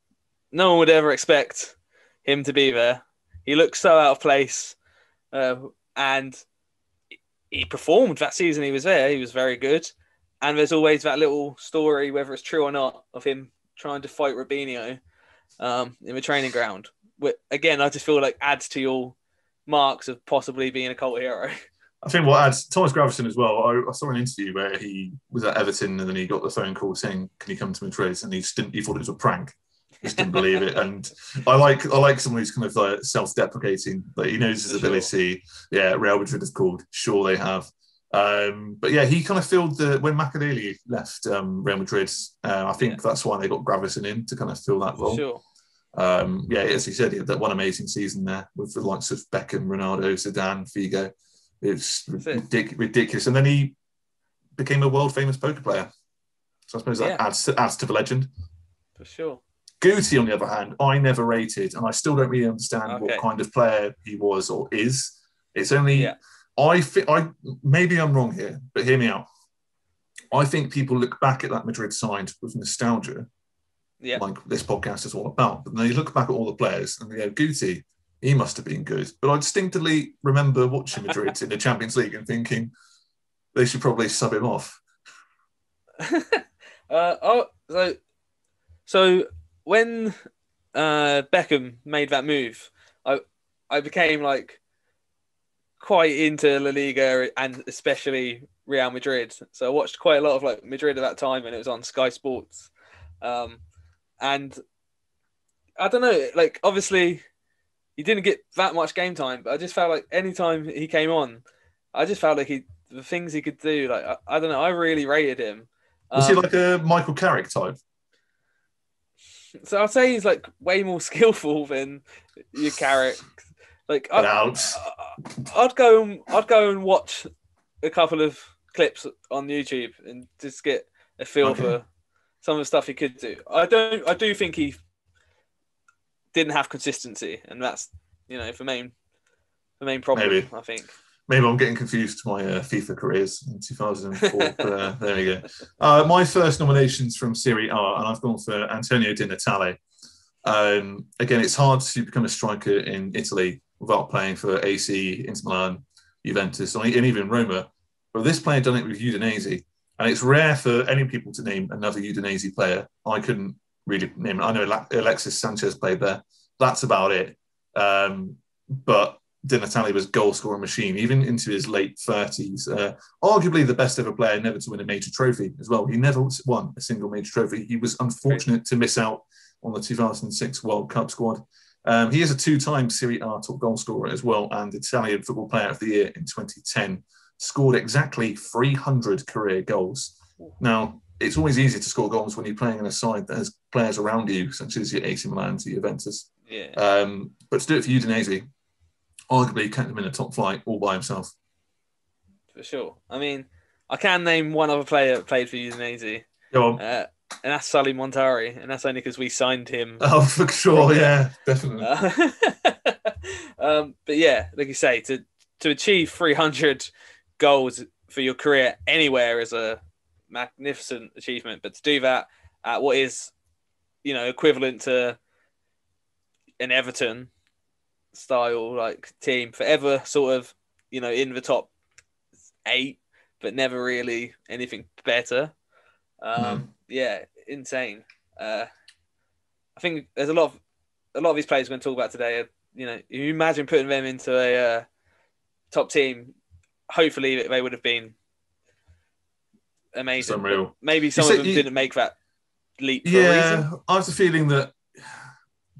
no one would ever expect him to be there. He looked so out of place uh, and he performed that season he was there. He was very good. And there's always that little story, whether it's true or not, of him trying to fight Robinho um, in the training ground. Which, again, I just feel like adds to your marks of possibly being a cult hero. I think what adds Thomas Graveson as well. I, I saw an interview where he was at Everton and then he got the phone call saying, "Can you come to Madrid?" And he just didn't. He thought it was a prank. He just didn't believe it. And I like I like someone who's kind of like self-deprecating. Like he knows his For ability. Sure. Yeah, Real Madrid has called. Sure, they have. Um, but yeah, he kind of filled the when Makelele left um, Real Madrid. Uh, I think yeah. that's why they got Graveson in to kind of fill that role. Sure. Um, yeah, as he said, he had that one amazing season there with the likes of Beckham, Ronaldo, Zidane, Figo. It's ridic- ridiculous. And then he became a world-famous poker player. So I suppose that yeah. adds, to, adds to the legend. For sure. Guti, on the other hand, I never rated, and I still don't really understand okay. what kind of player he was or is. It's only... Yeah. I, th- I Maybe I'm wrong here, but hear me out. I think people look back at that Madrid side with nostalgia, yeah. like this podcast is all about. But they look back at all the players and they go, Guti... He must have been good. But I distinctly remember watching Madrid in the Champions League and thinking they should probably sub him off. uh, oh, so, so when uh, Beckham made that move, I I became like quite into La Liga and especially Real Madrid. So I watched quite a lot of like Madrid at that time when it was on Sky Sports. Um, and I don't know, like obviously... He didn't get that much game time, but I just felt like any time he came on, I just felt like he the things he could do. Like I, I don't know, I really rated him. Um, Was he like a Michael Carrick type? So I'd say he's like way more skillful than your Carrick. Like I'd, I'd go and I'd go and watch a couple of clips on YouTube and just get a feel okay. for some of the stuff he could do. I don't. I do think he. Didn't have consistency, and that's you know the main the main problem. Maybe. I think maybe I'm getting confused with my uh, FIFA careers in two thousand four. But, uh, there we go. Uh, my first nominations from Serie A, and I've gone for Antonio Di Natale. Um, again, it's hard to become a striker in Italy without playing for A C, Inter Milan, Juventus, and even Roma. But this player done it with Udinese, and it's rare for any people to name another Udinese player. I couldn't. Really, I know Alexis Sanchez played there. That's about it. Um, but Di Natale was goal-scoring machine, even into his late thirties. Uh, arguably the best ever player never to win a major trophy as well. He never won a single major trophy. He was unfortunate to miss out on the two thousand six World Cup squad. Um, he is a two-time Serie A top goalscorer as well, and Italian Football Player of the Year in twenty ten. Scored exactly three hundred career goals. Now, it's always easy to score goals when you're playing in a side that has players around you, such as your A C Milan, your Juventus. Yeah. Um, but to do it for Udinese, arguably kept him in the top flight all by himself. For sure. I mean, I can name one other player that played for Udinese. Go on. Uh, and that's Sully Montari, and that's only because we signed him. Oh, for sure, yeah, definitely. Uh, um, but yeah, like you say, to to achieve three hundred goals for your career anywhere is a magnificent achievement. But to do that at what is, you know, equivalent to an Everton style like team, forever sort of, you know, in the top eight, but never really anything better. Um, mm. Yeah, insane. Uh, I think there's a lot of a lot of these players we're going to talk about today. Are, you know, you imagine putting them into a uh, top team. Hopefully, they would have been amazing. Unreal. Maybe some said, of them you, didn't make that leap. For yeah, a reason. I was feeling that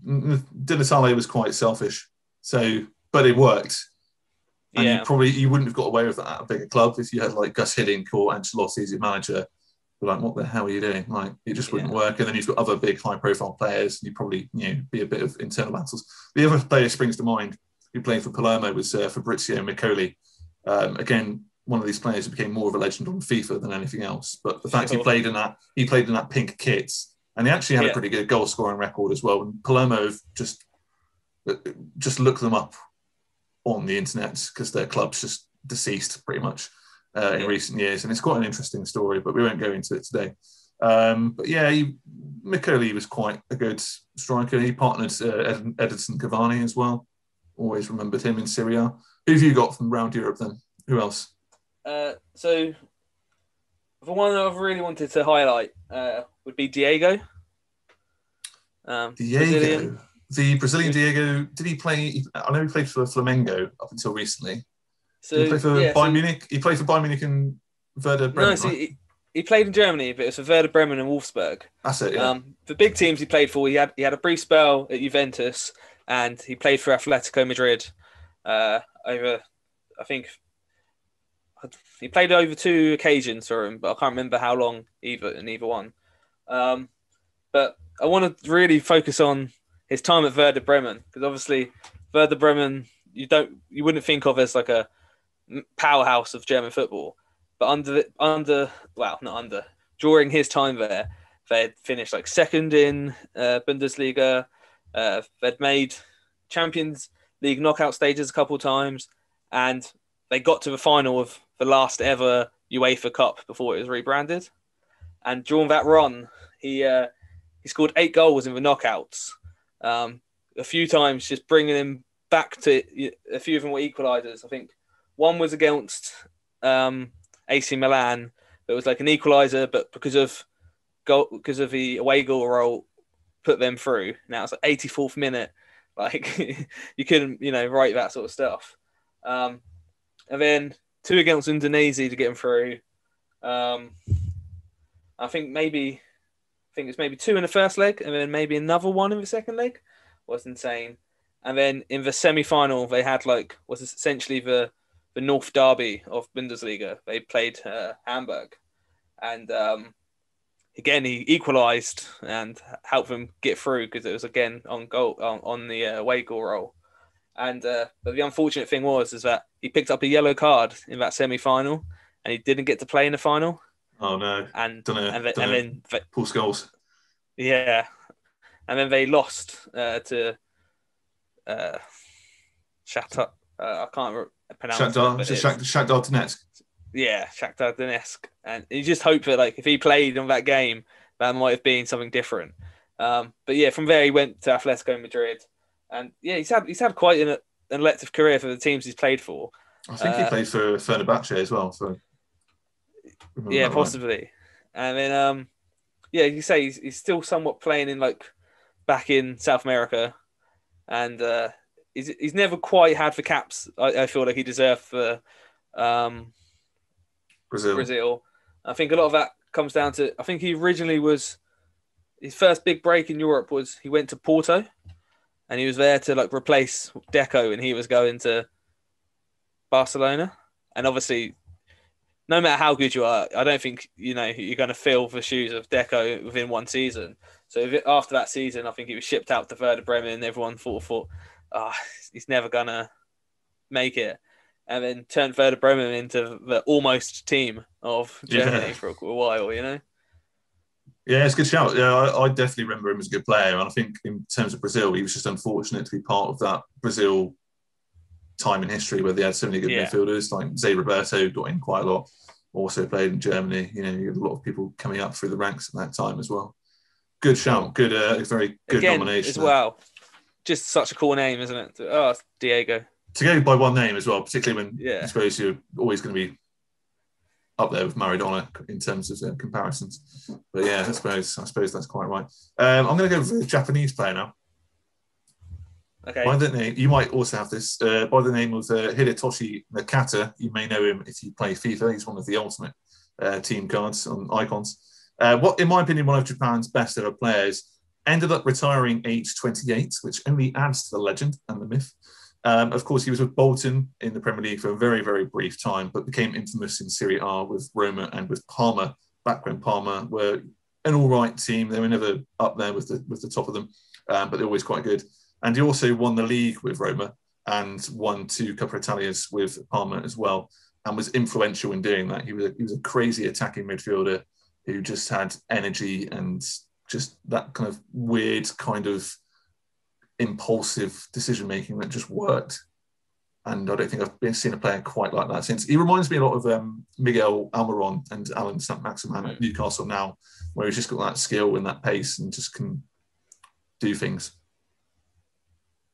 Di Natale was quite selfish. So, but it worked. And yeah. you probably you wouldn't have got away with that at a bigger club if you had like Gus Hiddink or Ancelotti as your manager. Like, what the hell are you doing? Like, it just wouldn't yeah. work. And then you've got other big, high-profile players. And you probably, you know, be a bit of internal battles. The other player springs to mind who played for Palermo was uh, Fabrizio Micholi. Um, again, one of these players who became more of a legend on FIFA than anything else. But the fact sure. he played in that, he played in that pink kit, and they actually had yeah. a pretty good goal-scoring record as well. And Palermo have just just looked them up on the internet because their club's just deceased pretty much. Uh, in yeah. recent years, and it's quite an interesting story, but we won't go into it today. Um, but yeah, he, Micholi was quite a good striker. He partnered uh, Ed, Edinson Cavani as well. Always remembered him in Serie A. Who have you got from round Europe then? Who else? Uh, so, the one that I've really wanted to highlight uh, would be Diego. Um, Diego. Brazilian. The Brazilian Diego. Did he play? I know he played for Flamengo up until recently. So, he played for yeah, Bayern so, Munich. He played for Bayern Munich and Werder Bremen. No, so right? he, he played in Germany, but it was for Werder Bremen and Wolfsburg. That's it. Yeah. Um, the big teams he played for, he had he had a brief spell at Juventus, and he played for Atletico Madrid. Uh, over, I think he played over two occasions for him, but I can't remember how long either in either one. Um, but I want to really focus on his time at Werder Bremen, because obviously Werder Bremen, you don't you wouldn't think of as like a powerhouse of German football, but under under well not under during his time there, they'd finished like second in uh, Bundesliga. Uh, they'd made Champions League knockout stages a couple of times, and they got to the final of the last ever UEFA Cup before it was rebranded. And during that run, he uh, he scored eight goals in the knockouts, um, a few times, just bringing him back to a few of them were equalisers, I think. One was against um, A C Milan. It was like an equaliser, but because of goal, because of the away goal rule, put them through. Now it's like eighty-fourth minute. Like you couldn't, you know, write that sort of stuff. Um, and then two against Udinese to get them through. Um, I think maybe, I think it's maybe two in the first leg, and then maybe another one in the second leg. Was insane. And then in the semi-final, they had like was essentially the the North Derby of Bundesliga. They played uh, Hamburg. And um, again, he equalised and helped them get through because it was, again, on goal on, on the uh, away goal roll. And uh, but the unfortunate thing was is that he picked up a yellow card in that semi-final and he didn't get to play in the final. Oh, no. And, don't know. and, the, don't and then... They, Paul Scholes. Yeah. And then they lost uh, to... Uh, shut up. Uh, I can't re- pronounce Shakhtar, it. Shakhtar, Shakhtar Donetsk. Yeah, Shakhtar Donetsk. And you just hope that, like, if he played on that game, that might have been something different. Um, but yeah, from there he went to Atletico Madrid, and yeah, he's had he's had quite an, an elective career for the teams he's played for. I think uh, he played for Fenerbahce as well. So yeah, possibly. Way. And then um, yeah, you say he's, he's still somewhat playing in like back in South America, and. Uh, He's, he's never quite had the caps I, I feel like he deserved for um, Brazil. Brazil. I think a lot of that comes down to, I think he originally was, his first big break in Europe was he went to Porto, and he was there to like replace Deco, and he was going to Barcelona. And obviously, no matter how good you are, I don't think you know you're going to fill the shoes of Deco within one season. So if it, after that season, I think he was shipped out to Werder Bremen, and everyone thought, thought, ah, oh, he's never gonna make it. And then turned Werder Bremen into the almost team of Germany yeah. for a while, you know. Yeah, it's a good shout. Yeah, I, I definitely remember him as a good player, and I think in terms of Brazil, he was just unfortunate to be part of that Brazil time in history where they had so many good yeah. midfielders, like Zé Roberto got in quite a lot. Also played in Germany. You know, you had a lot of people coming up through the ranks at that time as well. Good shout. Good, uh, very good Again, nomination as well. Just such a cool name, isn't it? Oh, it's Diego. To go by one name as well, particularly when yeah. I suppose you're always going to be up there with Maradona in terms of uh, comparisons. But yeah, I suppose I suppose that's quite right. Um, I'm going to go with a Japanese player now. Okay. By the name, you might also have this. Uh, by the name of uh, Hidetoshi Nakata, you may know him if you play FIFA. He's one of the ultimate uh, team cards on icons. Uh, what, in my opinion, one of Japan's best ever players, ended up retiring age twenty-eight, which only adds to the legend and the myth. Um, of course, he was with Bolton in the Premier League for a very, very brief time, but became infamous in Serie A with Roma and with Parma, back when Parma were an all right team. They were never up there with the with the top of them, um, but they're always quite good. And he also won the league with Roma and won two Coppa Italias with Parma as well, and was influential in doing that. He was a, he was a crazy attacking midfielder who just had energy and just that kind of weird kind of impulsive decision-making that just worked. And I don't think I've been seen a player quite like that since. He reminds me a lot of um, Miguel Almiron and Alan Saint-Maximin at Newcastle now, where he's just got that skill and that pace and just can do things.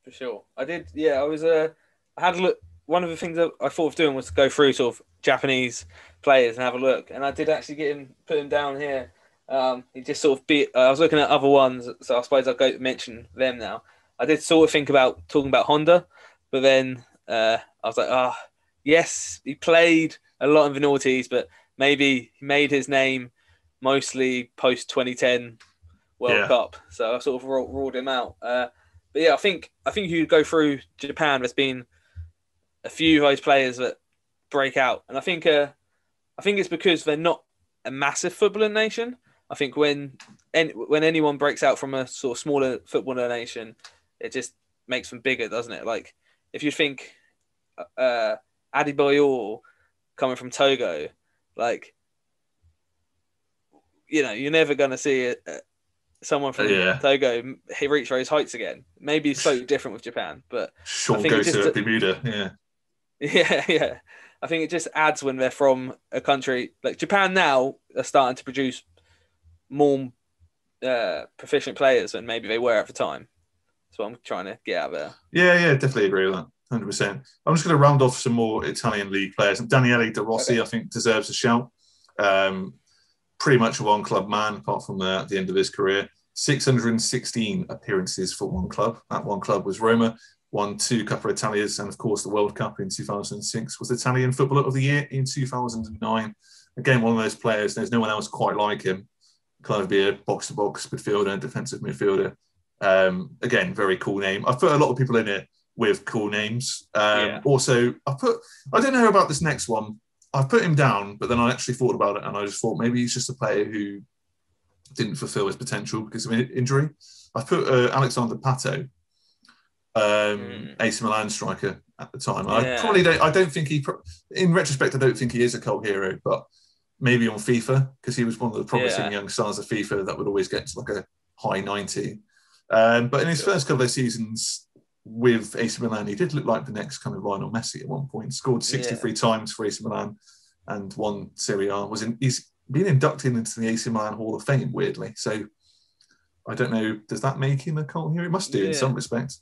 For sure. I did, yeah, I was, uh, I had a look, one of the things that I thought of doing was to go through sort of Japanese players and have a look. And I did actually get him, put him down here. Um, he just sort of beat, uh, I was looking at other ones, so I suppose I'll go mention them now. I did sort of think about talking about Honda, but then uh, I was like, ah, oh, yes, he played a lot in the noughties, but maybe he made his name mostly post-twenty ten World yeah. Cup. So I sort of ruled him out. Uh, but yeah, I think I think you go through Japan, there's been a few of those players that break out. And I think uh, I think it's because they're not a massive footballing nation. I think when any, when anyone breaks out from a sort of smaller footballer nation, it just makes them bigger, doesn't it? Like if you think uh, Adebayor coming from Togo, like you know, you're never going to see a, a, someone from yeah. Togo he reach those heights again. Maybe it's so different with Japan, but sure, I think go it just, to Bermuda, yeah, yeah, yeah. I think it just adds when they're from a country like Japan. Now are starting to produce more uh, proficient players than maybe they were at the time. So I'm trying to get out of there. Yeah, yeah, definitely agree with that, one hundred percent. I'm just going to round off some more Italian league players. Daniele De Rossi, okay. I think, deserves a shout. Um, pretty much a one-club man, apart from uh, at the end of his career. six hundred sixteen appearances for one club. That one club was Roma. Won two Coppa Italias, and of course the World Cup in two thousand six. Was Italian Footballer of the Year in two thousand nine. Again, one of those players. There's no one else quite like him. Kind of be a box-to-box midfielder, defensive midfielder. Um, again, very cool name. I've put a lot of people in it with cool names. Um, yeah. Also, I put, I don't know about this next one. I've put him down, but then I actually thought about it and I just thought maybe he's just a player who didn't fulfill his potential because of injury. I've put uh, Alexander Pato, um, mm. A C Milan striker at the time. Yeah. I probably don't, I don't think he, in retrospect, I don't think he is a cult hero, but maybe on FIFA, because he was one of the promising yeah. young stars of FIFA that would always get to like a high ninety. Um, but in his first couple of seasons with A C Milan, he did look like the next kind of Lionel Messi at one point. Scored sixty-three yeah. times for A C Milan and won Serie A. Was in, he's been inducted into the A C Milan Hall of Fame, weirdly. So I don't know, does that make him a cult hero? It must do yeah. in some respects.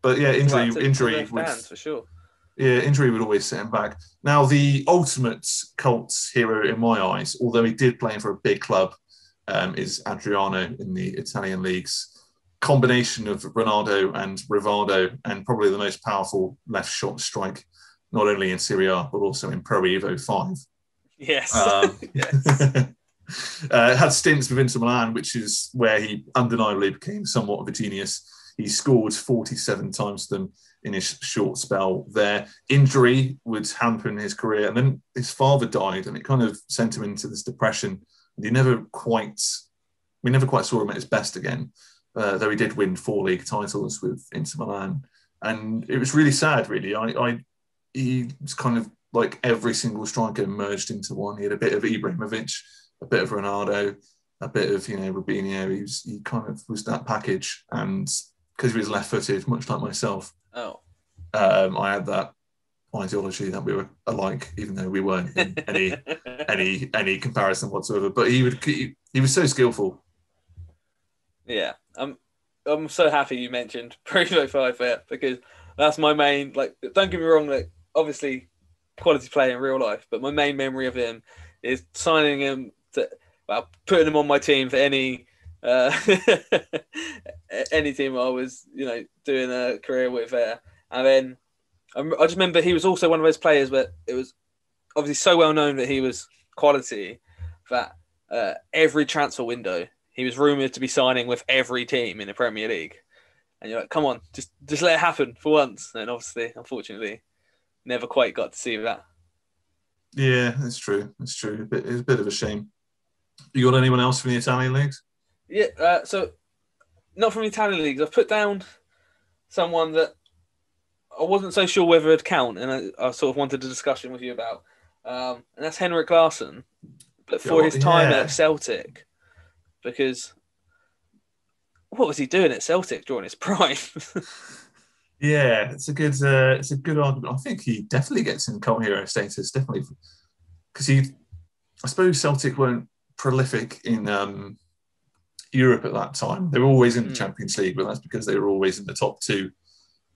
But yeah, injury, well, injury would, for sure. Yeah, injury would always set him back. Now, the ultimate cult hero in my eyes, although he did play for a big club, um, is Adriano in the Italian leagues. Combination of Ronaldo and Rivaldo, and probably the most powerful left shot strike, not only in Serie A but also in Pro Evo five. Yes. Um, yes. Uh, had stints with Inter Milan, which is where he undeniably became somewhat of a genius. He scored forty-seven times to them in his short spell there. Injury would hamper his career, and then his father died, and it kind of sent him into this depression. And he never quite, we never quite saw him at his best again, uh, though he did win four league titles with Inter Milan. And it was really sad, really. I, I he was kind of like every single striker merged into one. He had a bit of Ibrahimovic, a bit of Ronaldo, a bit of, you know, Robinho. He was, he kind of was that package, and because he was left-footed, much like myself. Oh, um, I had that ideology that we were alike, even though we weren't in any any any comparison whatsoever. But he would he, he was so skillful. Yeah, I'm I'm so happy you mentioned Pro Evo five there, because that's my main, like, don't get me wrong, like, obviously quality play in real life, but my main memory of him is signing him to, well, putting him on my team for any uh, any team I was, you know, doing a career with there. And then I, I just remember he was also one of those players where it was obviously so well known that he was quality that uh, every transfer window he was rumoured to be signing with every team in the Premier League. And you're like, come on, just just let it happen for once. And obviously, unfortunately, never quite got to see that. Yeah, that's true. That's true. It's a bit of a shame. You got anyone else from the Italian leagues? Yeah, uh, so not from the Italian leagues. I've put down someone that I wasn't so sure whether it'd count, and I, I sort of wanted a discussion with you about, um, and that's Henrik Larsson, but for oh, his time yeah. at Celtic, because what was he doing at Celtic during his prime? Yeah, it's a good, uh, it's a good argument. I think he definitely gets in cult hero status, definitely, because he, I suppose Celtic weren't prolific in um, Europe at that time. They were always in the mm. Champions League, but that's because they were always in the top two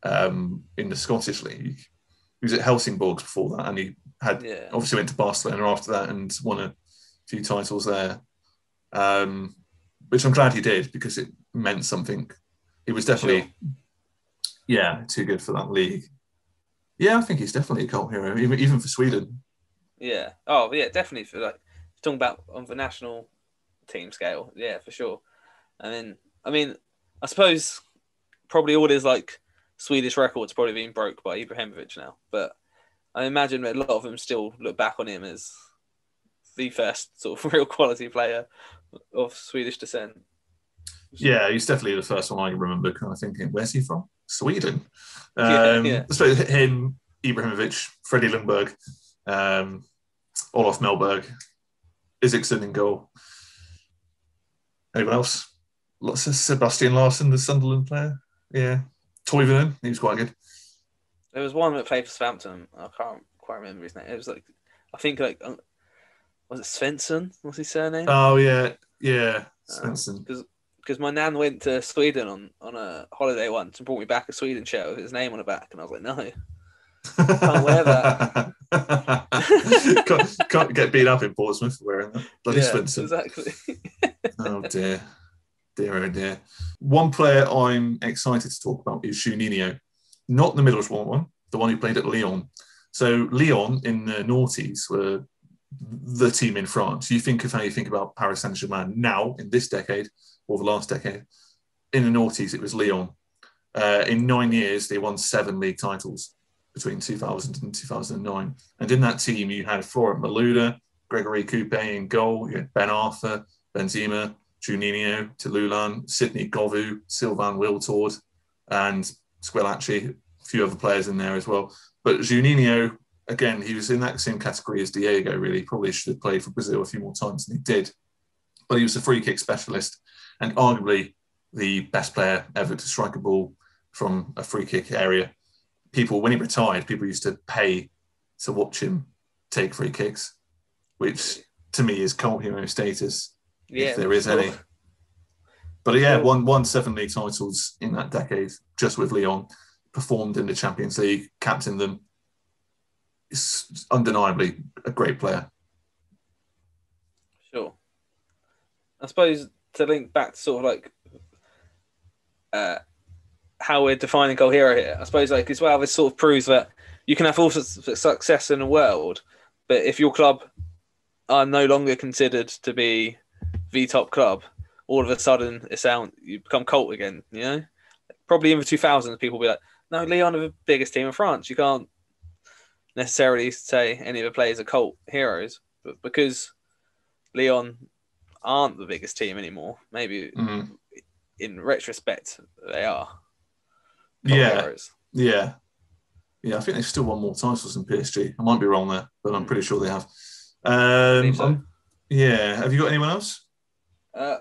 um, in the Scottish League. He was at Helsingborg before that, and he had yeah. obviously went to Barcelona after that and won a few titles there, um, which I'm glad he did because it meant something. He was definitely. Sure. Yeah, too good for that league. Yeah, I think he's definitely a cult hero, even even for Sweden. Yeah. Oh, yeah, definitely for, like, talking about on the national team scale. Yeah, for sure. And then, I mean, I suppose probably all his, like, Swedish records probably been broke by Ibrahimovic now, but I imagine that a lot of them still look back on him as the first sort of real quality player of Swedish descent. Yeah, he's definitely the first one I can remember kind of thinking, where's he from? Sweden. Um, yeah, yeah. I suppose him, Ibrahimovic, Freddie Lundberg, um, Olof Mellberg, Isaksson in goal. Anyone else? Lots of Sebastian Larsson, the Sunderland player. Yeah. Toivonen, he was quite good. There was one that played for Southampton. I can't quite remember his name. It was like, I think, like, was it Svensson? What's his surname? Oh, yeah. Yeah. Svensson. Um, Because my nan went to Sweden on, on a holiday once and brought me back a Sweden shirt with his name on the back. And I was like, no, I can't wear that. can't, can't get beat up in Portsmouth for wearing that. Bloody yeah, Svensson. Exactly. Oh, dear. Dear, oh, dear. One player I'm excited to talk about is Juninho. Not the Middlesbrough one, the one who played at Lyon. So Lyon in the noughties were the team in France. You think of how you think about Paris Saint-Germain now in this decade, or the last decade. In the noughties, it was Lyon. Uh, in nine years, they won seven league titles between two thousand and two thousand nine. And in that team, you had Florent Malouda, Gregory Coupé in goal, you had Ben Arthur, Benzema, Juninho, Tululan, Sidney Govou, Sylvain Wiltord, and Squillaci, a few other players in there as well. But Juninho, again, he was in that same category as Diego, really. Probably should have played for Brazil a few more times than he did. But he was a free kick specialist, and arguably the best player ever to strike a ball from a free kick area. People, when he retired, people used to pay to watch him take free kicks, which to me is cult hero status, yeah, if there is sure. any. But yeah, won, won seven league titles in that decade, just with Lyon, performed in the Champions League, captained them. It's undeniably a great player. Sure. I suppose, to link back to sort of like uh, how we're defining cult hero here, I suppose, like, as well, this sort of proves that you can have all sorts of success in the world, but if your club are no longer considered to be the top club, all of a sudden it's out, you become cult again, you know? Probably in the two thousands, people will be like, no, Lyon are the biggest team in France. You can't necessarily say any of the players are cult heroes, but because Lyon aren't the biggest team anymore, maybe mm-hmm. in retrospect, they are. Yeah. Heroes. Yeah. Yeah, I think they've still won more titles than P S G. I might be wrong there, but I'm pretty sure they have. Um, so. Yeah. Have you got anyone else? Uh,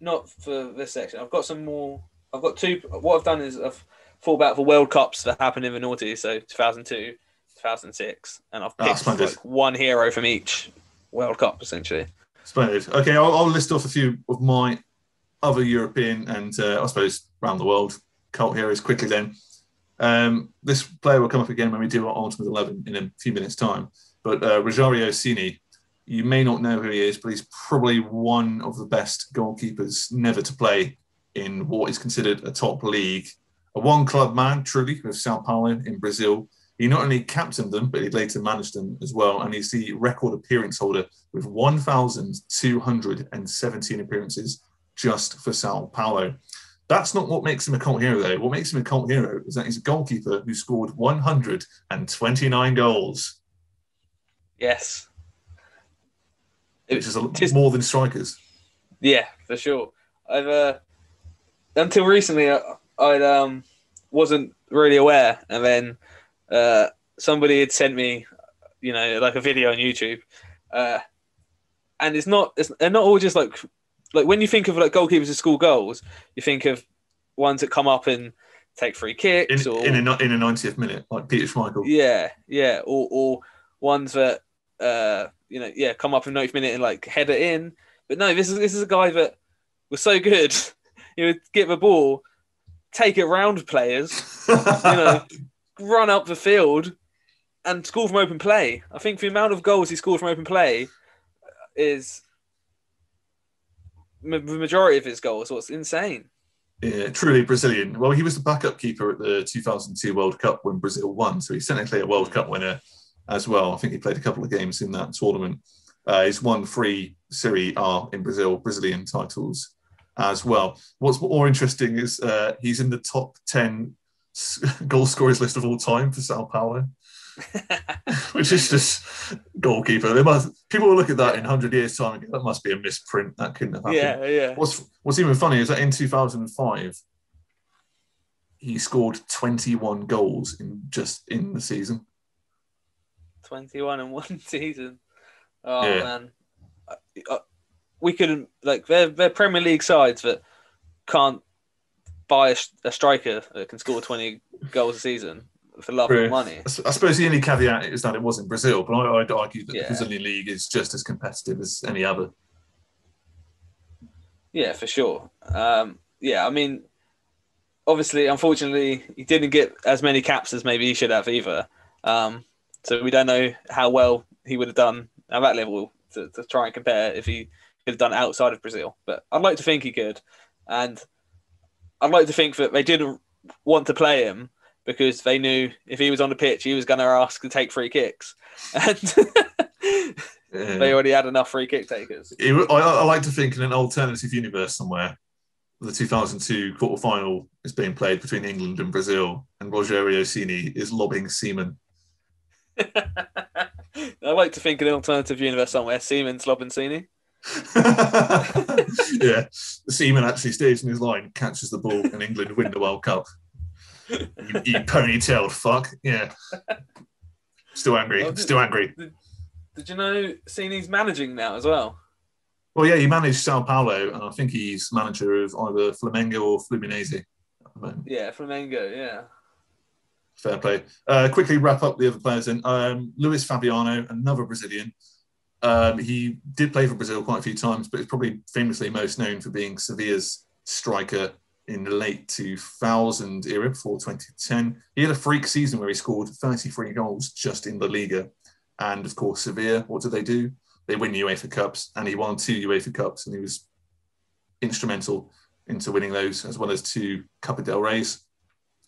not for this section. I've got some more. I've got two. What I've done is I've thought about the World Cups that happened in the noughties, so two thousand two, two thousand six, and I've picked oh, like one hero from each World Cup, essentially. Splendid. Okay, I'll, I'll list off a few of my other European and uh, I suppose around the world cult heroes quickly then. Um, this player will come up again when we do our Ultimate eleven in a few minutes' time. But uh, Rogerio Ceni, you may not know who he is, but he's probably one of the best goalkeepers never to play in what is considered a top league. A one-club man, truly, with Sao Paulo in Brazil. He not only captained them, but he later managed them as well. And he's the record appearance holder with one thousand two hundred seventeen appearances just for Sao Paulo. That's not what makes him a cult hero, though. What makes him a cult hero is that he's a goalkeeper who scored one hundred twenty-nine goals. Yes. Which is a lot more than strikers. Yeah, for sure. I've uh, until recently, I, I um, wasn't really aware. And then uh, somebody had sent me, you know, like a video on YouTube. Uh, and it's not, it's, they're not all just like... Like when you think of like goalkeepers who score goals, you think of ones that come up and take free kicks in, or in a in a ninetieth minute, like Peter Schmeichel. Yeah, yeah, or or ones that uh, you know, yeah, come up in ninetieth minute and like head it in. But no, this is this is a guy that was so good, he would get the ball, take it round players, you know, run up the field, and score from open play. I think the amount of goals he scored from open play is. The majority of his goals, so it's insane. Yeah, truly Brazilian. Well, he was the backup keeper at the two thousand two World Cup when Brazil won, so he's technically a World Cup winner as well. I think he played a couple of games in that tournament. Uh, he's won three Serie A in Brazil, Brazilian titles as well. What's more interesting is uh, he's in the top ten goal scorers list of all time for Sao Paulo. Which is just goalkeeper. They must, people will look at that in one hundred years' time and go, that must be a misprint. That couldn't have happened. Yeah, yeah. What's, what's even funny is that in two thousand five, he scored twenty-one goals in just in the season. twenty-one in one season. Oh, yeah. Man. I, I, we couldn't, like, they're, they're Premier League sides that can't buy a, a striker that can score twenty goals a season. For love and money. I suppose the only caveat is that it was in Brazil, but I, I'd argue that yeah. the Brazilian league is just as competitive as any other. Yeah, for sure. Um, yeah, I mean, obviously, unfortunately, he didn't get as many caps as maybe he should have either. Um, so we don't know how well he would have done at that level to, to try and compare if he could have done outside of Brazil. But I'd like to think he could. And I'd like to think that they didn't want to play him because they knew if he was on the pitch, he was going to ask to take free kicks. And yeah. They already had enough free kick takers. It, I, I like to think in an alternative universe somewhere, the two thousand two quarterfinal is being played between England and Brazil, and Rogerio Ceni is lobbing Seaman. I like to think in an alternative universe somewhere, Seaman's lobbing Ceni. Yeah, Seaman actually stays in his line, catches the ball, and England win the World Cup. You, you ponytailed fuck. Yeah. Still angry. Well, did, Still angry. Did, did you know Ceni's managing now as well? Well, yeah, he managed Sao Paulo, and I think he's manager of either Flamengo or Fluminense. Yeah, Flamengo, yeah. Fair play. Uh, quickly wrap up the other players in. Um, Luis Fabiano, another Brazilian. Um, he did play for Brazil quite a few times, but is probably famously most known for being Sevilla's striker in the late two thousand era, before twenty ten. He had a freak season where he scored thirty-three goals just in La Liga. And, of course, Sevilla, what do they do? They win UEFA Cups, and he won two UEFA Cups, and he was instrumental into winning those, as well as two Copa del Reys.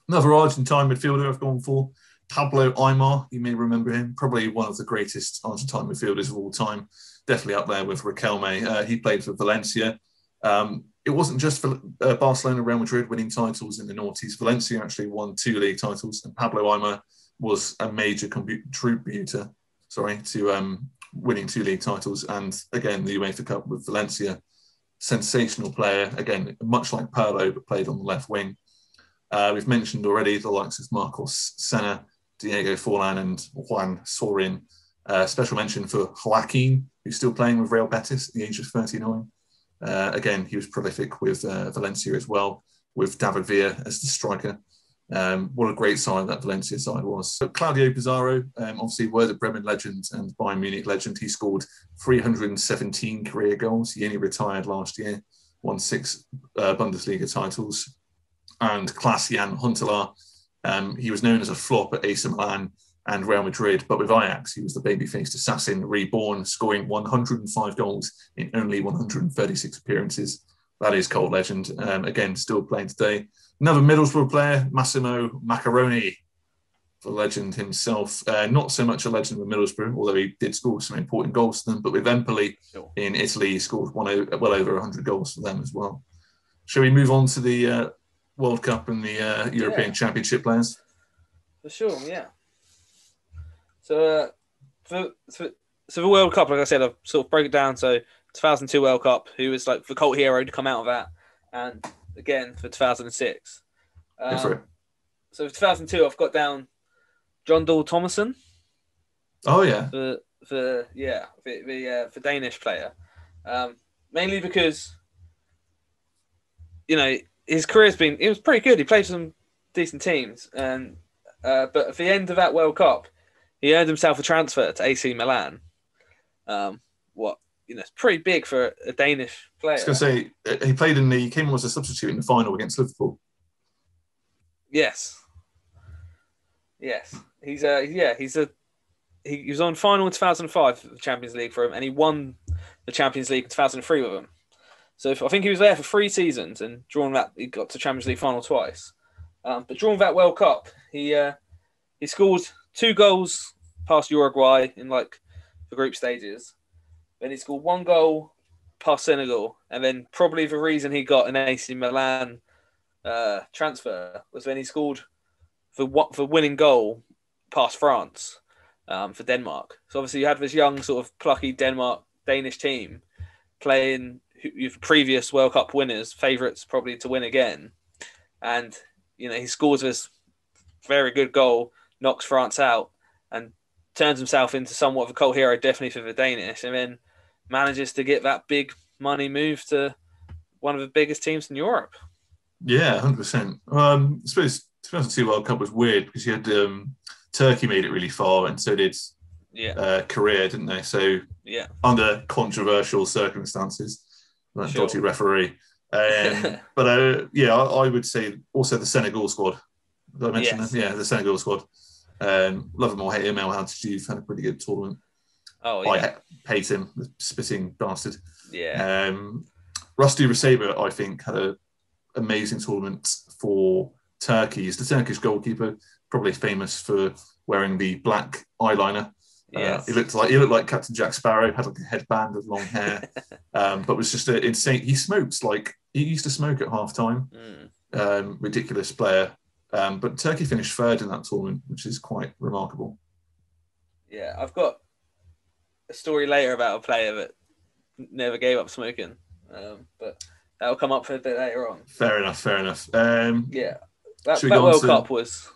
Another Argentine midfielder I've gone for, Pablo Aimar, you may remember him, probably one of the greatest Argentine midfielders of all time, definitely up there with Riquelme. Uh, he played for Valencia. Um, it wasn't just for uh, Barcelona, Real Madrid winning titles in the noughties. Valencia actually won two league titles, and Pablo Aimar was a major contributor sorry, to um, winning two league titles, and again, the UEFA Cup with Valencia. Sensational player, again, much like Pirlo, but played on the left wing. Uh, we've mentioned already the likes of Marcos Senna, Diego Forlan, and Juan Sorin. Uh, special mention for Joaquin, who's still playing with Real Betis at the age of thirty-nine. Uh, again, he was prolific with uh, Valencia as well, with David Villa as the striker. Um, what a great side that Valencia side was. So Claudio Pizarro, um, obviously Werder Bremen legend and Bayern Munich legend. He scored three hundred seventeen career goals. He only retired last year, won six uh, Bundesliga titles. And Klaas-Jan Huntelaar, um, he was known as a flop at A C Milan and Real Madrid, but with Ajax, he was the baby-faced assassin reborn, scoring one hundred five goals in only one hundred thirty-six appearances. That is cold legend. Um, again, still playing today. Another Middlesbrough player, Massimo Macaroni, the legend himself. Uh, not so much a legend with Middlesbrough, although he did score some important goals for them, but with Empoli sure. in Italy, he scored one, well over one hundred goals for them as well. Shall we move on to the uh, World Cup and the uh, European yeah. Championship players? For sure, yeah. So, uh, for, for, so the World Cup, like I said, I've sort of broke it down. So, two thousand two World Cup, who was like the cult hero to come out of that, and again for two thousand six. Um, for so for two thousand two, I've got down John Dahl Thomasson. Oh yeah. For for yeah for the uh, for Danish player, um, mainly because you know his career's been it was pretty good. He played for some decent teams, and uh, but at the end of that World Cup, he earned himself a transfer to A C Milan. Um, what? You know, it's pretty big for a Danish player. I was going to say, he played in the, he came on as a substitute in the final against Liverpool. Yes. Yes. He's a, yeah, he's a, he, he was on final in two thousand five for the Champions League for him, and he won the Champions League in two thousand three with him. So if, I think he was there for three seasons, and during that, he got to Champions League final twice. Um, but during that World Cup, he, uh, he scored two goals past Uruguay in like the group stages. Then he scored one goal past Senegal. And then probably the reason he got an A C Milan uh, transfer was when he scored for what for winning goal past France um, for Denmark. So obviously you had this young sort of plucky Denmark Danish team playing your previous World Cup winners, favourites probably to win again. And, you know, he scores this very good goal, knocks France out and turns himself into somewhat of a cult hero, definitely for the Danish. And then manages to get that big money move to one of the biggest teams in Europe. Yeah, one hundred percent. Um, I suppose two thousand two World Cup was weird because you had um, Turkey made it really far, and so did yeah. uh, Korea, didn't they? So yeah. under controversial circumstances, like sure. dodgy referee. Um, but uh, yeah, I, I would say also the Senegal squad. Did I mention yes. that? Yeah, the Senegal squad. Um, love him or hate him, El Hadji had a pretty good tournament. Oh, yeah. I hate him, the spitting bastard. Yeah. Um, Rusty Ruseva, I think, had an amazing tournament for Turkey. He's the Turkish goalkeeper, probably famous for wearing the black eyeliner. Yes. Uh, he looked like he looked like Captain Jack Sparrow, had like a headband with long hair, um, but was just a, insane. He smokes like he used to smoke at half time. Mm. Um, ridiculous player. Um, but Turkey finished third in that tournament, which is quite remarkable. Yeah, I've got a story later about a player that never gave up smoking, um, but that'll come up for a bit later on. Fair enough, fair enough. Um, yeah, that, that World to... Cup was,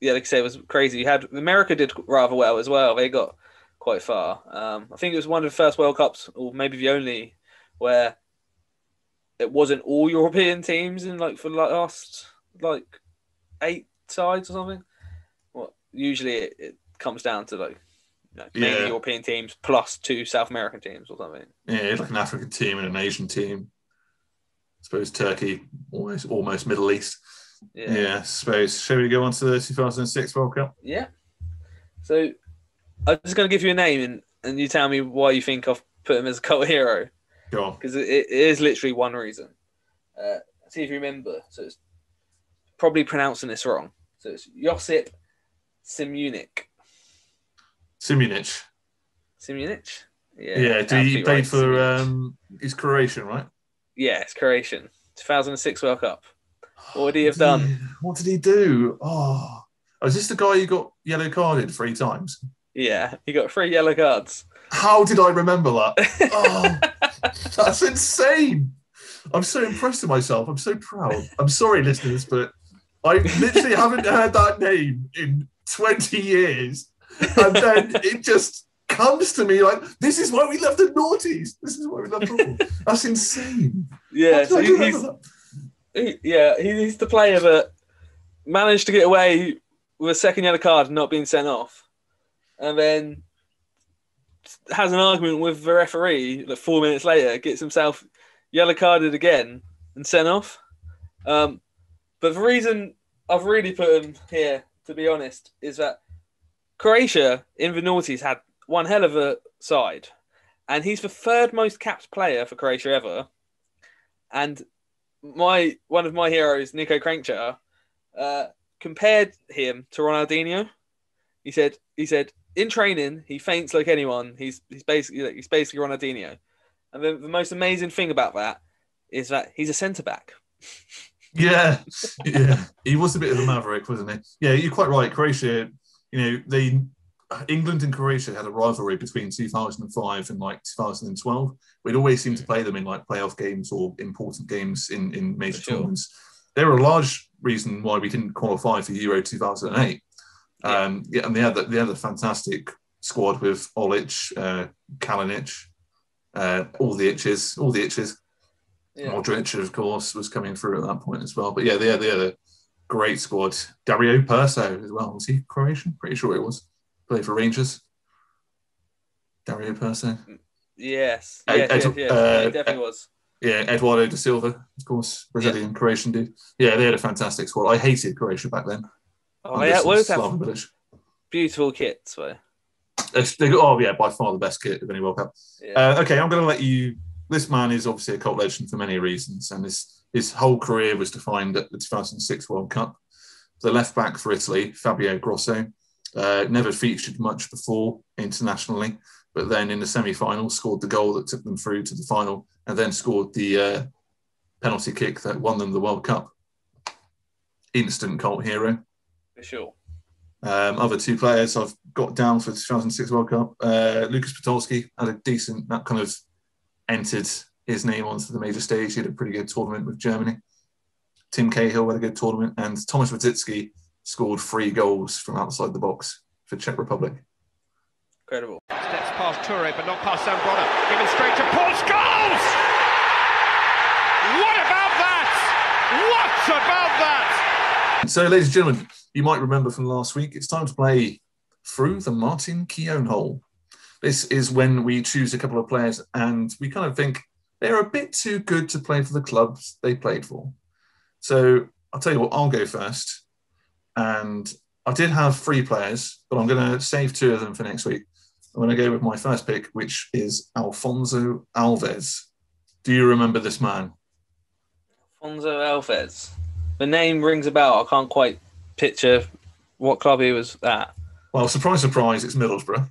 yeah, like I say, it was crazy. You had America did rather well as well. They got quite far. Um, I think it was one of the first World Cups, or maybe the only, where it wasn't all European teams in like for the last like. eight sides or something. Well, usually it, it comes down to like you know, mainly yeah. European teams plus two South American teams or something. Yeah, like an African team and an Asian team. I suppose Turkey, almost almost Middle East. Yeah, yeah I suppose. Shall we go on to the two thousand six World Cup? Yeah. So I'm just going to give you a name and, and you tell me why you think I've put him as a cult hero. Go on. Because it, it is literally one reason. Uh, see if you remember. So it's probably pronouncing this wrong. So it's Josip Simunic. Simunic. Simunic? Yeah. Yeah, do he played right. for um he's Croatian, right? Yeah, it's Croatian. two thousand six World Cup. What would he have done? He, what did he do? Oh, is this the guy who got yellow carded three times? Yeah, he got three yellow cards. How did I remember that? Oh, that's insane. I'm so impressed with myself. I'm so proud. I'm sorry, listeners, but I literally haven't heard that name in twenty years. And then it just comes to me like, this is why we left the noughties. This is why we left football. That's insane. Yeah, so he, he's, he, yeah, he's the player that managed to get away with a second yellow card and not being sent off. And then has an argument with the referee that four minutes later gets himself yellow carded again and sent off. Um, but the reason I've really put him here, to be honest, is that Croatia in the noughties had one hell of a side, and he's the third most capped player for Croatia ever. And my one of my heroes, Niko Kranjčar, uh, compared him to Ronaldinho. He said, he said, in training, he faints like anyone. He's he's basically he's basically Ronaldinho. And the, the most amazing thing about that is that he's a centre back. Yeah, yeah, he was a bit of a maverick, wasn't he? Yeah, you're quite right. Croatia, you know, they England and Croatia had a rivalry between two thousand five and like two thousand twelve. We'd always seem to play them in like playoff games or important games in in major sure. tournaments. They were a large reason why we didn't qualify for Euro two thousand eight. Yeah. Um, yeah, and they had, the, they had a fantastic squad with Olic, uh, Kalinic, uh, all the itches, all the itches. Yeah. Modric, of course, was coming through at that point as well. But yeah, they had, they had a great squad. Dario Perso as well. Was he Croatian? Pretty sure he was. Played for Rangers. Dario Perso. Yes. Yes, Ed, yes, yes. Uh, he definitely was. Yeah, Eduardo da Silva, of course, Brazilian yeah. Croatian dude. Yeah, they had a fantastic squad. I hated Croatia back then. Oh, yeah, that beautiful kit. So. Oh, yeah, by far the best kit of any World Cup. Yeah. Uh, okay, I'm going to let you... This man is obviously a cult legend for many reasons, and his, his whole career was defined at the two thousand six World Cup. The left-back for Italy, Fabio Grosso, uh, never featured much before internationally, but then in the semi-final scored the goal that took them through to the final, and then scored the uh, penalty kick that won them the World Cup. Instant cult hero. For sure. Um, other two players I've got down for the two thousand six World Cup. Uh, Lukas Podolski had a decent, that kind of entered his name onto the major stage. He had a pretty good tournament with Germany. Tim Cahill had a good tournament. And Tomasz Radzicki scored three goals from outside the box for Czech Republic. Incredible. Steps past Toure, but not past Zambrana. Given straight to Paul Scholes! What about that? What about that? So, ladies and gentlemen, you might remember from last week, it's time to play Through the Martin Keown Hole. This is when we choose a couple of players and we kind of think they're a bit too good to play for the clubs they played for. So, I'll tell you what, I'll go first. And I did have three players, but I'm going to save two of them for next week. I'm going to go with my first pick, which is Alfonso Alves. Do you remember this man? Alfonso Alves. The name rings a bell. I can't quite picture what club he was at. Well, surprise, surprise, it's Middlesbrough.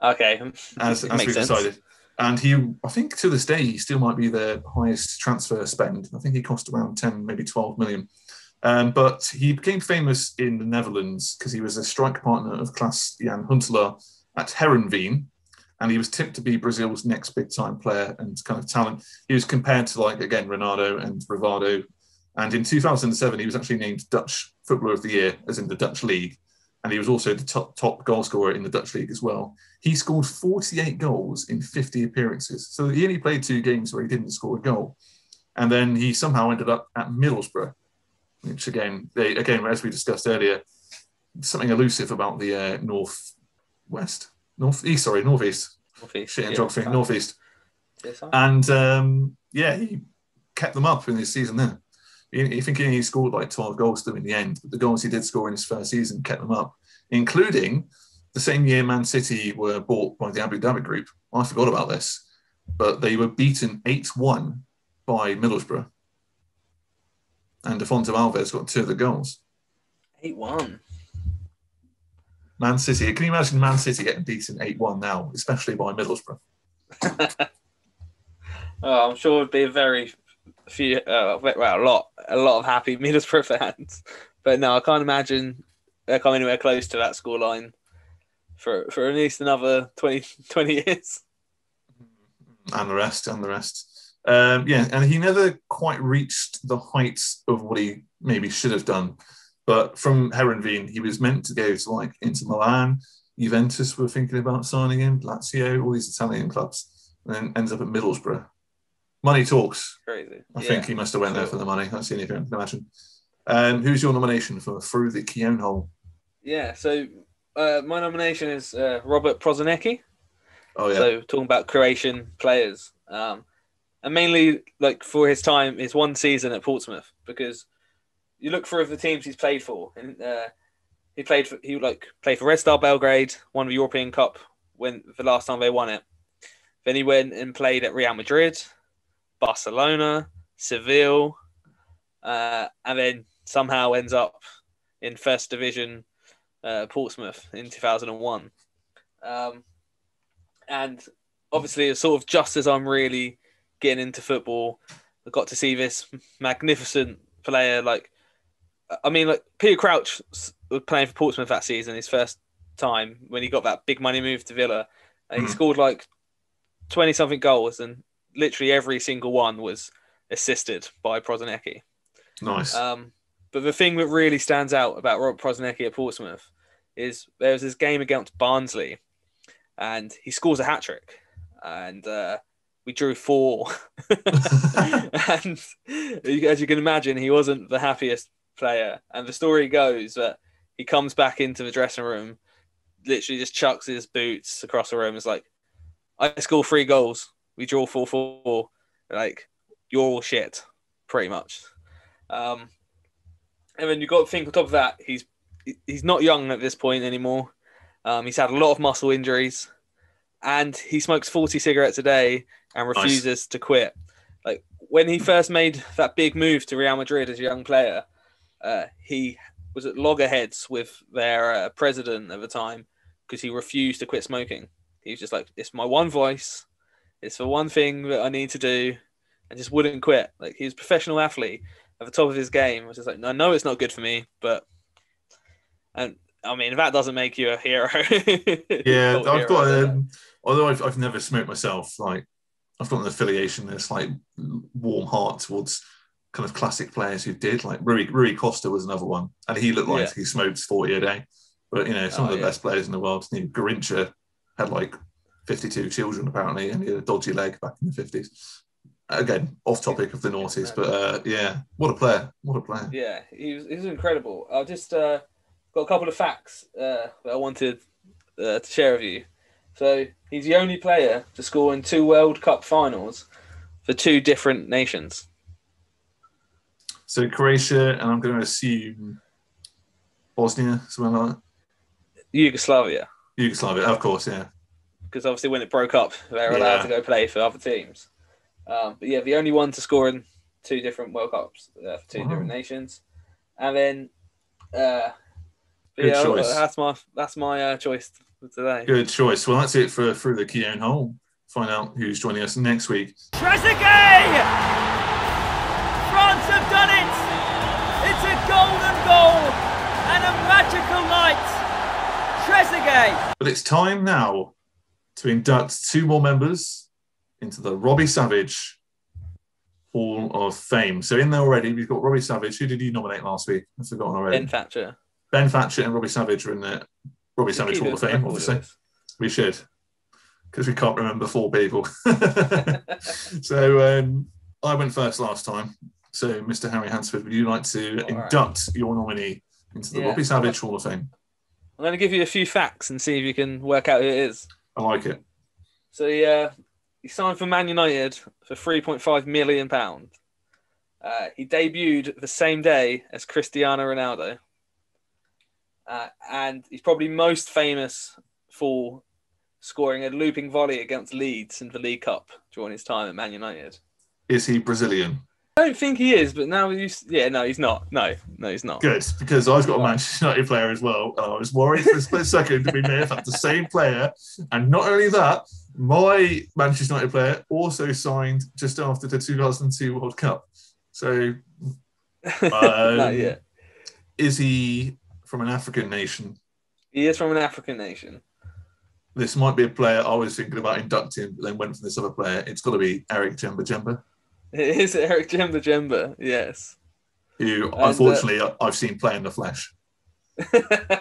Okay. As, as we've decided. And he, I think to this day, he still might be the highest transfer spend. I think he cost around ten, maybe twelve million. Um, but he became famous in the Netherlands because he was a strike partner of Klaas-Jan Huntelaar at Heerenveen. And he was tipped to be Brazil's next big-time player and kind of talent. He was compared to, like, again, Ronaldo and Rivaldo. And in two thousand seven, he was actually named Dutch Footballer of the Year, as in the Dutch League. And he was also the top, top goal scorer in the Dutch League as well. He scored forty-eight goals in fifty appearances. So he only played two games where he didn't score a goal. And then he somehow ended up at Middlesbrough, which again, they, again as we discussed earlier, something elusive about the uh, north west, north east, sorry, northeast. Northeast. Shit in yeah, geography, sorry. northeast. Yeah, and um, yeah, he kept them up in his season there. You think he scored like twelve goals to them in the end, but the goals he did score in his first season kept them up, including the same year Man City were bought by the Abu Dhabi group. I forgot about this, but they were beaten eight one by Middlesbrough. And Alfonso Alves got two of the goals. eight one Man City. Can you imagine Man City getting decent eight one now, especially by Middlesbrough? Oh, I'm sure it would be a very few, uh, well, a lot, a lot of happy Middlesbrough fans. But no, I can't imagine they'll come anywhere close to that scoreline for for at least another twenty, twenty years. And the rest, and the rest. Um, yeah, and he never quite reached the heights of what he maybe should have done. But from Heerenveen, he was meant to go to like Inter Milan, Juventus were thinking about signing him, Lazio, all these Italian clubs, and then ends up at Middlesbrough. Money talks. Crazy. I yeah. think he must have went there for the money. That's the only thing I can imagine. Um, who's your nomination for Through the Keown Hole? Yeah, so uh, my nomination is uh, Robert Prosinecki. Oh, yeah. So talking about Croatian players. Um, and mainly like for his time, his one season at Portsmouth, because you look for the teams he's played for. And uh, he played for, he like played for Red Star Belgrade, won the European Cup when the last time they won it. Then he went and played at Real Madrid, Barcelona, Seville, uh, and then somehow ends up in First Division uh, Portsmouth in two thousand one. Um, and obviously, it's sort of just as I'm really getting into football, I got to see this magnificent player. Like, I mean, like Peter Crouch was playing for Portsmouth that season, his first time when he got that big money move to Villa, and he scored like twenty something goals, and literally every single one was assisted by Prosinecki. Nice. Um, but the thing that really stands out about Rob Prosinecki at Portsmouth is there was this game against Barnsley, and he scores a hat trick, and uh, we drew four. And as you can imagine, he wasn't the happiest player. And the story goes that he comes back into the dressing room, literally just chucks his boots across the room. It's like, I score three goals. We draw four four. Like, you're all shit, pretty much. Um, and then you've got to think on top of that, he's he's not young at this point anymore. Um, he's had a lot of muscle injuries, and he smokes forty cigarettes a day and refuses nice. to quit. Like, when he first made that big move to Real Madrid as a young player, uh, he was at loggerheads with their uh, president at the time because he refused to quit smoking. He was just like, it's my one voice. It's the one thing that I need to do, and just wouldn't quit. Like, he was a professional athlete at the top of his game. I was just like, I know it's not good for me, but... and. I mean, if that doesn't make you a hero. Yeah, I've hero, got. Um, although I've I've never smoked myself, like I've got an affiliation, this like warm heart towards kind of classic players who did. Like Rui Rui Costa was another one, and he looked like yeah. he smoked forty a day. But you know, some oh, of the yeah. best players in the world. You know, Garrincha had like fifty-two children apparently, and he had a dodgy leg back in the fifties. Again, off topic of the noughties, but uh, yeah, what a player! What a player! Yeah, he was he was incredible. I just. Uh... Got a couple of facts uh, that I wanted uh, to share with you. So he's the only player to score in two World Cup finals for two different nations. So Croatia, and I'm going to assume Bosnia, something like that? Yugoslavia. Yugoslavia, of course, yeah. Because obviously when it broke up, they were allowed yeah. to go play for other teams. Um, but yeah, the only one to score in two different World Cups uh, for two wow. different nations. And then... Uh, Yeah, choice. that's my that's my uh, choice for today. Good choice. Well, that's it for Through the Keown Hole. Find out who's joining us next week. Trezeguet! France have done it! It's a golden goal and a magical night. Trezeguet! But it's time now to induct two more members into the Robbie Savage Hall of Fame. So in there already, we've got Robbie Savage. Who did you nominate last week? I've forgotten already. Ben Thatcher. Ben Thatcher and Robbie Savage are in the Robbie Savage Hall of Fame, obviously. We should, because we can't remember four people. So um, I went first last time. So, Mister Harry Hansford, would you like to All induct right. your nominee into the yeah. Robbie Savage Hall of Fame? I'm going to give you a few facts and see if you can work out who it is. I like it. So, yeah, he signed for Man United for three point five million pounds. Uh, he debuted the same day as Cristiano Ronaldo. Uh, and he's probably most famous for scoring a looping volley against Leeds in the League Cup during his time at Man United. Is he Brazilian? don't think he is, but now you, yeah, no, he's not. No, no, he's not. Good, because I've got a Manchester United player as well, and I was worried for a split second that we may have had the same player. And not only that, my Manchester United player also signed just after the two thousand two World Cup. So, um, yeah, is he from an African nation? He is from an African nation. This might be a player I was thinking about inducting, but then went for this other player. It's got to be Eric Jemba Jemba. It is Eric Jemba Jemba, yes. Who, and, unfortunately, uh, I've seen play in the flesh. The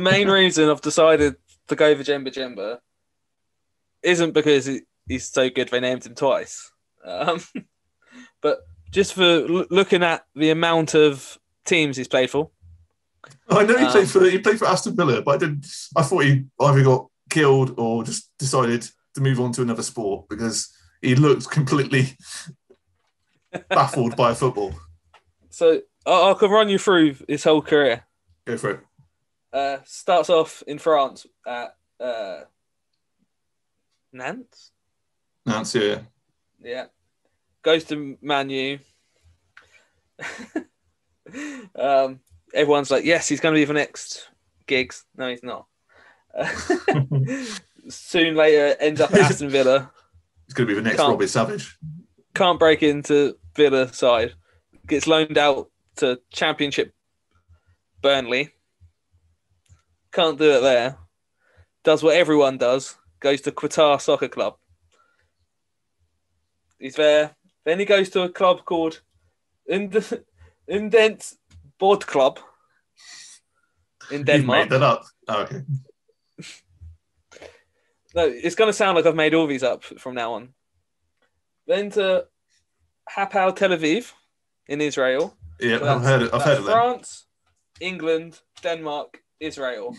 main reason I've decided to go for Jemba Jemba isn't because he's so good they named him twice. Um, but just for l- looking at the amount of teams he's played for. I know he played um, for he played for Aston Villa, but I didn't. I thought he either got killed or just decided to move on to another sport because he looked completely baffled by football. So I, I could run you through his whole career. Go for it. Uh, starts off in France at uh, Nantes. Nantes, yeah. Yeah. Goes to Man U. um. Everyone's like, yes, he's going to be for next gigs. No, he's not. Soon later, ends up at Aston Villa. He's going to be the next can't, Robbie Savage. Can't break into Villa side. Gets loaned out to Championship Burnley. Can't do it there. Does what everyone does. Goes to Qatar Soccer Club. He's there. Then he goes to a club called Ind- Indent... Board Club in Denmark. You made that up. Oh, okay. No, it's going to sound like I've made all these up from now on. Then to Hapoel Tel Aviv in Israel. Yeah, so I've heard. Of, I've heard of that. France, England, Denmark, Israel.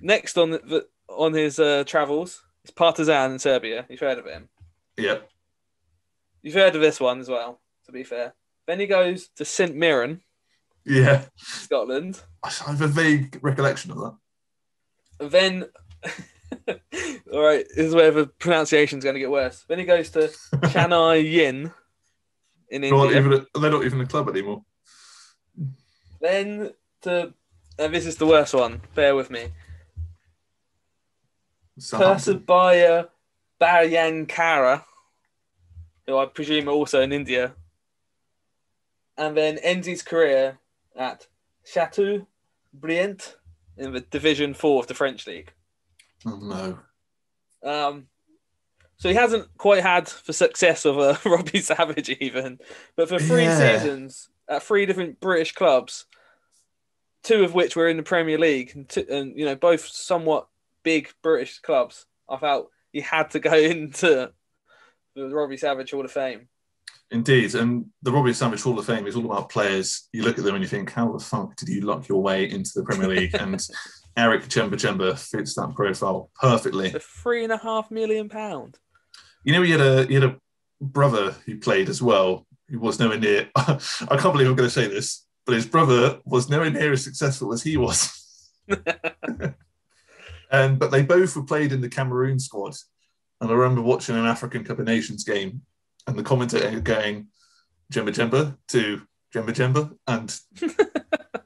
Next on the, on his uh, travels is Partizan in Serbia. You've heard of him. Yep. You've heard of this one as well. To be fair, then he goes to Saint Mirren. Yeah. Scotland. I have a vague recollection of that. And then, all right, this is where the pronunciation's going to get worse. Then he goes to Chennai Yin in India. Not even a, they're not even a club anymore. Then to, and this is the worst one, bear with me. Persebaya Bhayankara, who I presume are also in India. And then ends his career at Chateaubriant in the Division Four of the French League. Oh, no. Um, so he hasn't quite had the success of a Robbie Savage even, but for three yeah. seasons at three different British clubs, two of which were in the Premier League, and, two, and you know both somewhat big British clubs, I felt he had to go into the Robbie Savage Hall of Fame. Indeed, and the Robbie Savage Hall of Fame is all about players. You look at them and you think, how the fuck did you luck your way into the Premier League? And Eric Jemba Jemba fits that profile perfectly. For three and a half million pound. You know, he had a he had a brother who played as well. He was nowhere near. I can't believe I'm going to say this, but his brother was nowhere near as successful as he was. And but they both were played in the Cameroon squad, and I remember watching an African Cup of Nations game. And the commentator going, Jemba Jemba to Jemba Jemba. And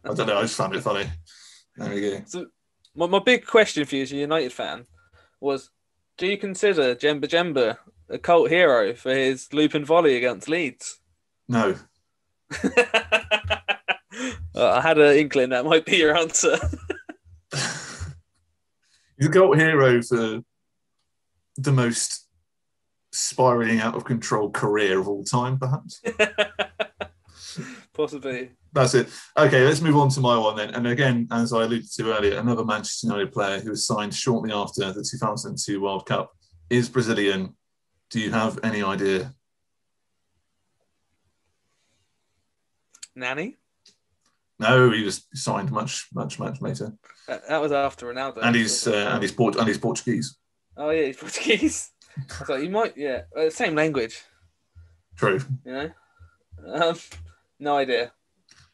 I don't know, I just found it funny. There we go. So my, my big question for you as a United fan was, do you consider Jemba Jemba a cult hero for his loop and volley against Leeds? No. I had an inkling that might be your answer. He's a cult hero for the most... spiraling out of control career of all time, perhaps. Possibly. That's it. Okay, let's move on to my one then. And again, as I alluded to earlier, another Manchester United player who was signed shortly after the two thousand two World Cup is Brazilian. Do you have any idea? Nani? No, he was signed much, much, much later. That was after Ronaldo. And he's uh, and he's Port- and he's Portuguese. Oh yeah, he's Portuguese. I thought you might, yeah, same language. True. You know, um, no idea.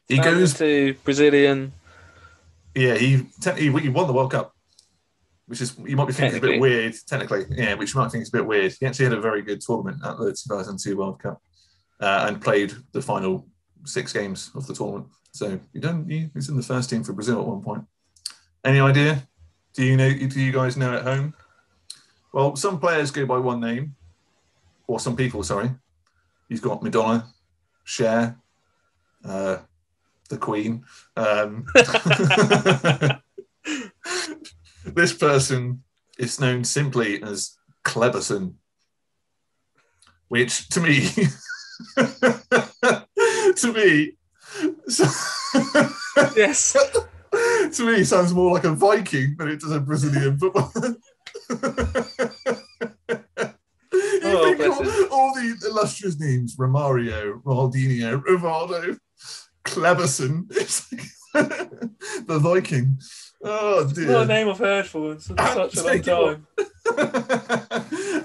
He Found goes to Brazilian. Yeah, he he won the World Cup. which is, you might be thinking, a bit weird, technically, yeah, which you might think is a bit weird. He actually had a very good tournament at the two thousand two World Cup uh, and played the final six games of the tournament. So you don't, he was in the first team for Brazil at one point. Any idea? Do you know? Do you guys know at home? Well, some players go by one name, or some people, sorry. You've got Madonna, Cher, uh, the Queen. Um, this person is known simply as Cleberson, which to me, to me, so yes, to me sounds more like a Viking than it does a Brazilian footballer. You oh, all, all the illustrious names: Romario, Ronaldinho, Rivaldo, Cleberson. It's like the Viking. Oh dear! Not a name I've heard for in such a long time.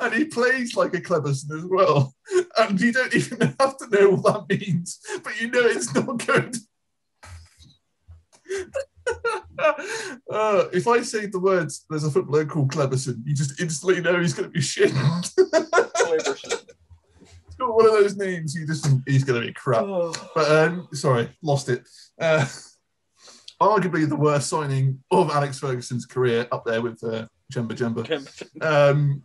And he plays like a Cleberson as well. And you don't even have to know what that means, but you know it's not good. Uh, if I say the words, there's a footballer called Cleberson, you just instantly know he's going to be shit. It's got one of those names you just think he's going to be crap. Oh. But um, sorry, lost it. Uh, arguably the worst signing of Alex Ferguson's career, up there with uh, Jemba Jemba. Um,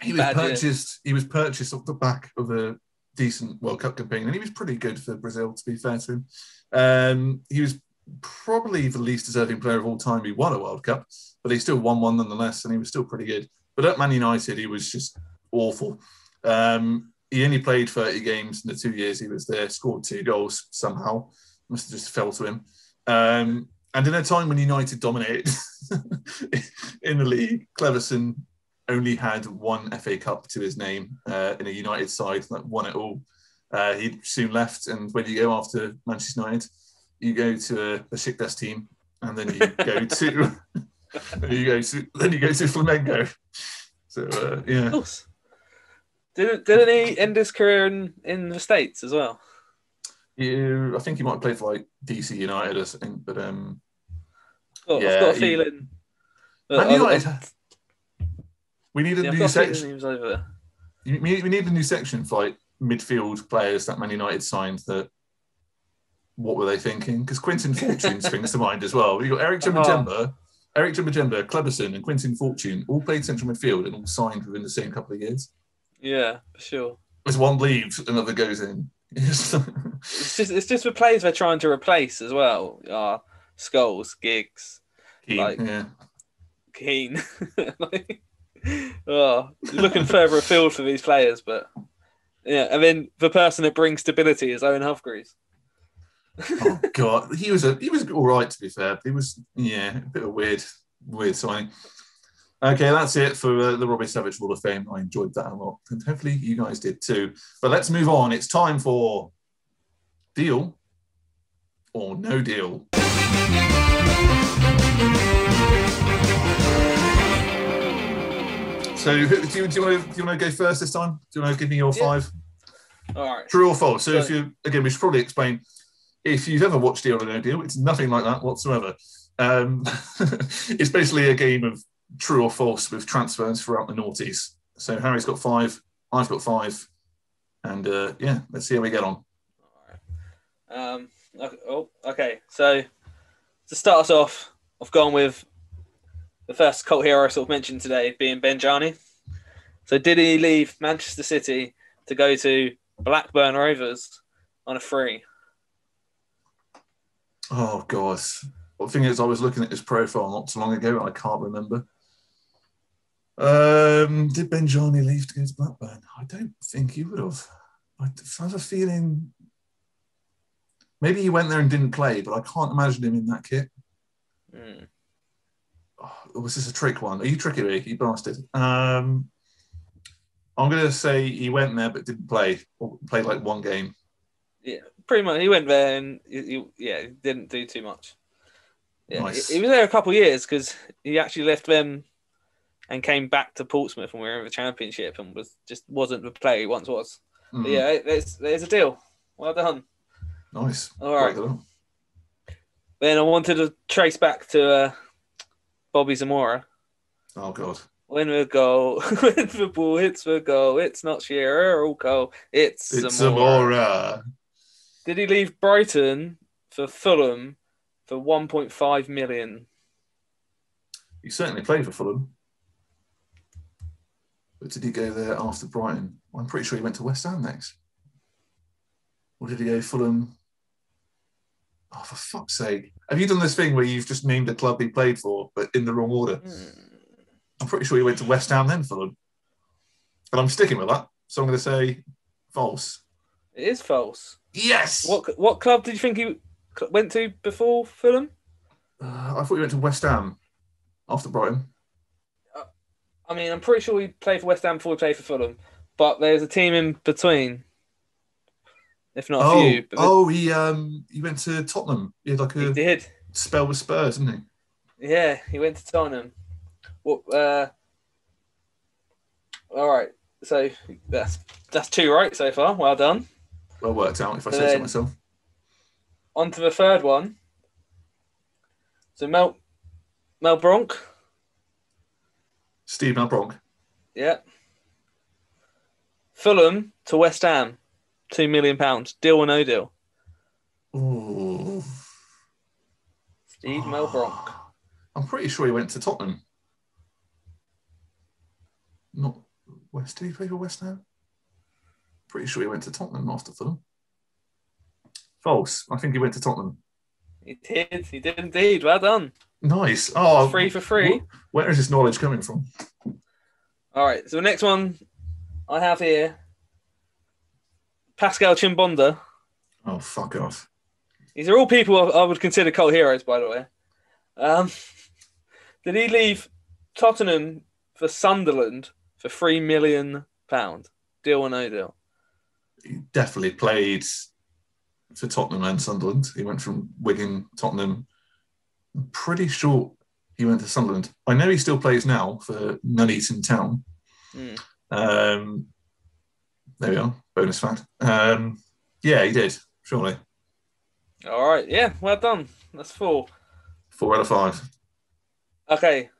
he was Bad, purchased. Yeah. He was purchased off the back of a decent World Cup campaign, and he was pretty good for Brazil. To be fair to him, um, he was probably the least deserving player of all time. He won a World Cup, but he still won one nonetheless, and he was still pretty good. But at Man United, he was just awful. Um, he only played thirty games in the two years he was there, scored two goals somehow. Must have just fell to him. Um, and in a time when United dominated in the league, Cleberson only had one F A Cup to his name uh, in a United side that won it all. Uh, he soon left, and when you go after Manchester United, you go to a Besiktas team, and then you go to you go to then you go to Flamengo. So uh, yeah, didn't didn't he end his career in, in the States as well? Yeah, I think he might have played for like D C United or something. But um, oh, yeah, I've got a feeling. He, Man United. I, I, we need a yeah, new section. We need a new section for like midfield players that Man United signed that. What were they thinking? Because Quinton Fortune springs to mind as well. You've got Eric Jemba-Jemba, uh-huh. Eric Jemba-Jemba, Cleberson and Quinton Fortune all played central midfield and all signed within the same couple of years. Yeah, for sure. As one leaves, another goes in. it's just it's just the players they're trying to replace as well. Uh, Scholes, Giggs. Keane, like, yeah. Keane. like, oh, looking further afield for these players, but... yeah, and then the person that brings stability is Owen Hargreaves. Oh God, he was a he was all right to be fair. But he was yeah, a bit of weird, weird signing. Okay, that's it for uh, the Robbie Savage Hall of Fame. I enjoyed that a lot, and hopefully you guys did too. But let's move on. It's time for Deal or No Deal. So, do you, do you want to do you want to go first this time? Do you want to give me your five? Yeah. All right. True or false? So, so if you again, we should probably explain. If you've ever watched Deal or No Deal, it's nothing like that whatsoever. Um, it's basically a game of true or false with transfers throughout the noughties. So Harry's got five, I've got five, and uh, yeah, let's see how we get on. All right. Um, okay, oh, okay. So to start us off, I've gone with the first cult hero I sort of mentioned today being Benjani. So did he leave Manchester City to go to Blackburn Rovers on a free? Oh, God. The thing is, I was looking at his profile not so long ago, and I can't remember. Um, did Benjani leave to go to Blackburn? I don't think he would have. I have a feeling... maybe he went there and didn't play, but I can't imagine him in that kit. Mm. Oh, was this a trick one? Are you tricking me? You bastard. Um, I'm going to say he went there but didn't play, or played like one game. Yeah. Pretty much, he went there and he, he, yeah, didn't do too much. Yeah, nice. he, he was there a couple of years because he actually left them and came back to Portsmouth when we were in the Championship and was just wasn't the player he once was. Mm. But yeah, there's there's a deal. Well done. Nice. All right. Well then I wanted to trace back to uh, Bobby Zamora Oh, God. When we go, when the ball hits the goal, it's not Shearer or goal, it's, it's Zamora. Zamora. Did he leave Brighton for Fulham for one point five million? He certainly played for Fulham. But did he go there after Brighton? I'm pretty sure he went to West Ham next. Or did he go Fulham? Oh, for fuck's sake. Have you done this thing where you've just named a club he played for, but in the wrong order? Mm. I'm pretty sure he went to West Ham then Fulham. And I'm sticking with that. So I'm going to say false. It is false. Yes! What what club did you think he went to before Fulham? Uh, I thought he went to West Ham after Brighton. Uh, I mean, I'm pretty sure he played for West Ham before he played for Fulham. But there's a team in between. If not a oh, few. But oh, he um he went to Tottenham. He had like a he did. spell with Spurs, didn't he? Yeah, he went to Tottenham. Well, uh, all right. So that's that's two right so far. Well done. Well worked out, if I say so myself. On to the third one. So Mel Mel Bronc. Steve Mel Bronc. Yeah. Fulham to West Ham. Two million pounds, deal or no deal. Ooh. Steve oh. Mel Bronc. I'm pretty sure he went to Tottenham. Not West. Did he play for West Ham? Pretty sure he went to Tottenham after Fulham. False. I think he went to Tottenham. He did. He did indeed. Well done. Nice. Oh, three for three. Where is this knowledge coming from? All right. So the next one I have here. Pascal Chimbonda. Oh, fuck off. These are all people I would consider cult heroes, by the way. Um, did he leave Tottenham for Sunderland for three million pounds? Deal or no deal? He definitely played for Tottenham and Sunderland. He went from Wigan, Tottenham. I'm pretty sure he went to Sunderland. I know he still plays now for Nuneaton Town. Mm. Um, there we are. Bonus fact. Um, yeah, he did, surely. All right. Yeah, well done. That's four. Four out of five. Okay.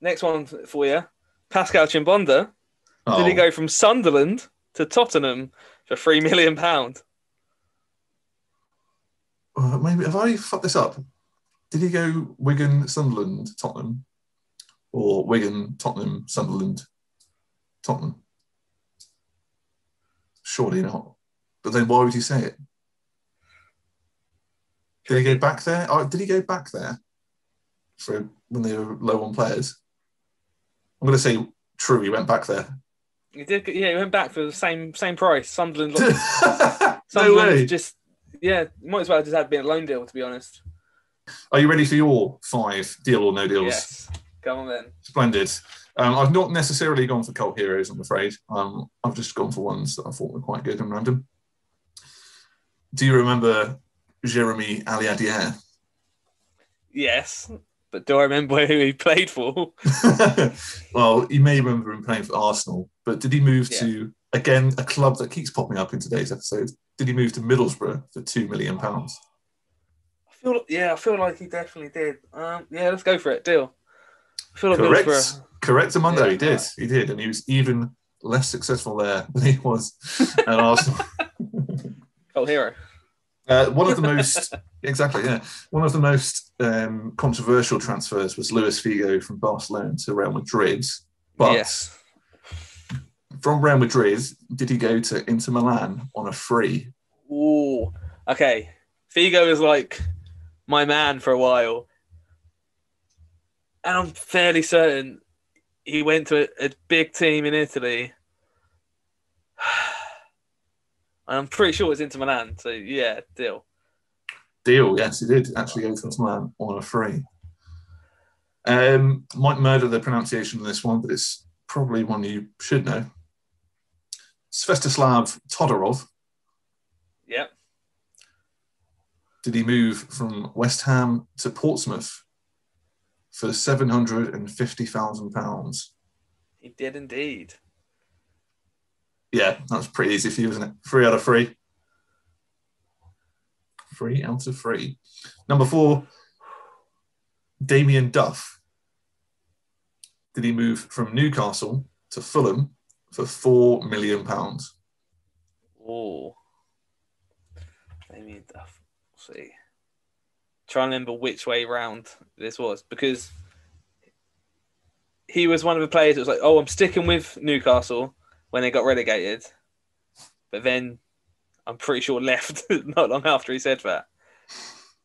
Next one for you. Pascal Chimbonda. Oh. Did he go from Sunderland to Tottenham for three million pounds? Uh, maybe, have I fucked this up? Did he go Wigan, Sunderland, Tottenham? Or Wigan, Tottenham, Sunderland, Tottenham? Surely not. But then why would you say it? Did he go back there? Oh, did he go back there for when they were low on players? I'm going to say true. He went back there. He did. Yeah, he went back for the same same price. Sunderland. Sunderland no way. Just yeah, might as well just have been a loan deal, to be honest. Are you ready for your five deal or no deals? Yes. Come on then. Splendid. Um, I've not necessarily gone for cult heroes, I'm afraid. Um, I've just gone for ones that I thought were quite good and random. Do you remember Jérémy Aliadière? Yes, but do I remember who he played for? Well, you may remember him playing for Arsenal, but did he move yeah. to, again, a club that keeps popping up in today's episode, did he move to Middlesbrough for two million pounds? I feel, yeah, I feel like he definitely did. Um, yeah, let's go for it. Deal. I feel like Correct. Middlesbrough. Correct, Amundo, yeah, he did. Right. He did, and he was even less successful there than he was at Arsenal. Cult hero. Uh, one of the most, exactly, yeah. One of the most um, controversial transfers was Luis Figo from Barcelona to Real Madrid. But yes. From Real Madrid, did he go to Inter Milan on a free? Ooh, okay. Figo is like my man for a while. And I'm fairly certain he went to a, a big team in Italy. And I'm pretty sure it's Inter Milan. So, yeah, deal. Deal, yes, he did actually go to Inter Milan on a free. Um, might murder the pronunciation of this one, but it's probably one you should know. Svetislav Todorov. Yep. Did he move from West Ham to Portsmouth for seven hundred fifty thousand pounds? He did indeed. Yeah, that's pretty easy for you, isn't it? Three out of three. Three out of three. Number four, Damien Duff. did he move from Newcastle to Fulham for four million pounds. Oh, they made that. Let's see, try and remember which way round this was, because he was one of the players that was like, "Oh, I'm sticking with Newcastle" when they got relegated, but then I'm pretty sure left not long after he said that.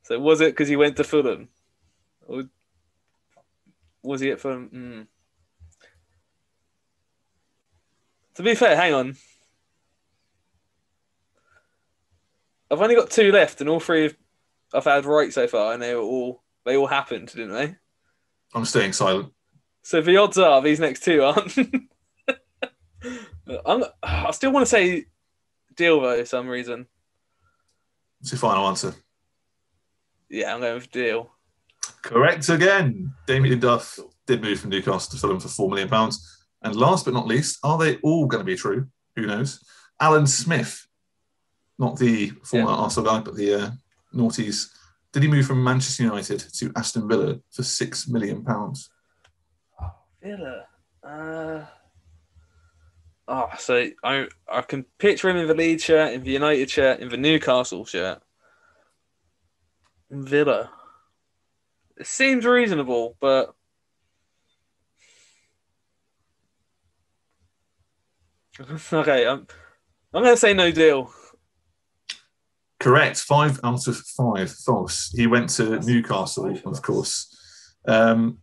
So was it because he went to Fulham, or was he at Fulham? Mm. To be fair, hang on. I've only got two left, and all three I've had right so far, and they were all they all happened, didn't they? I'm staying silent. So the odds are these next two aren't. I'm, I still want to say Deal though, for some reason. What's your final answer? Yeah, I'm going with Deal. Correct again. Damien Duff did move from Newcastle to Fulham for four million pounds. And last but not least, are they all going to be true? Who knows? Alan Smith, not the former yeah. Arsenal guy, but the uh, noughties. Did he move from Manchester United to Aston Villa for six million pounds? Oh, Villa. Uh, oh, so I I can picture him in the Leeds shirt, in the United shirt, in the Newcastle shirt. Villa. It seems reasonable, but. Okay, I'm, I'm going to say no deal. Correct. Five out of five. False. He went to That's Newcastle, of course. Um,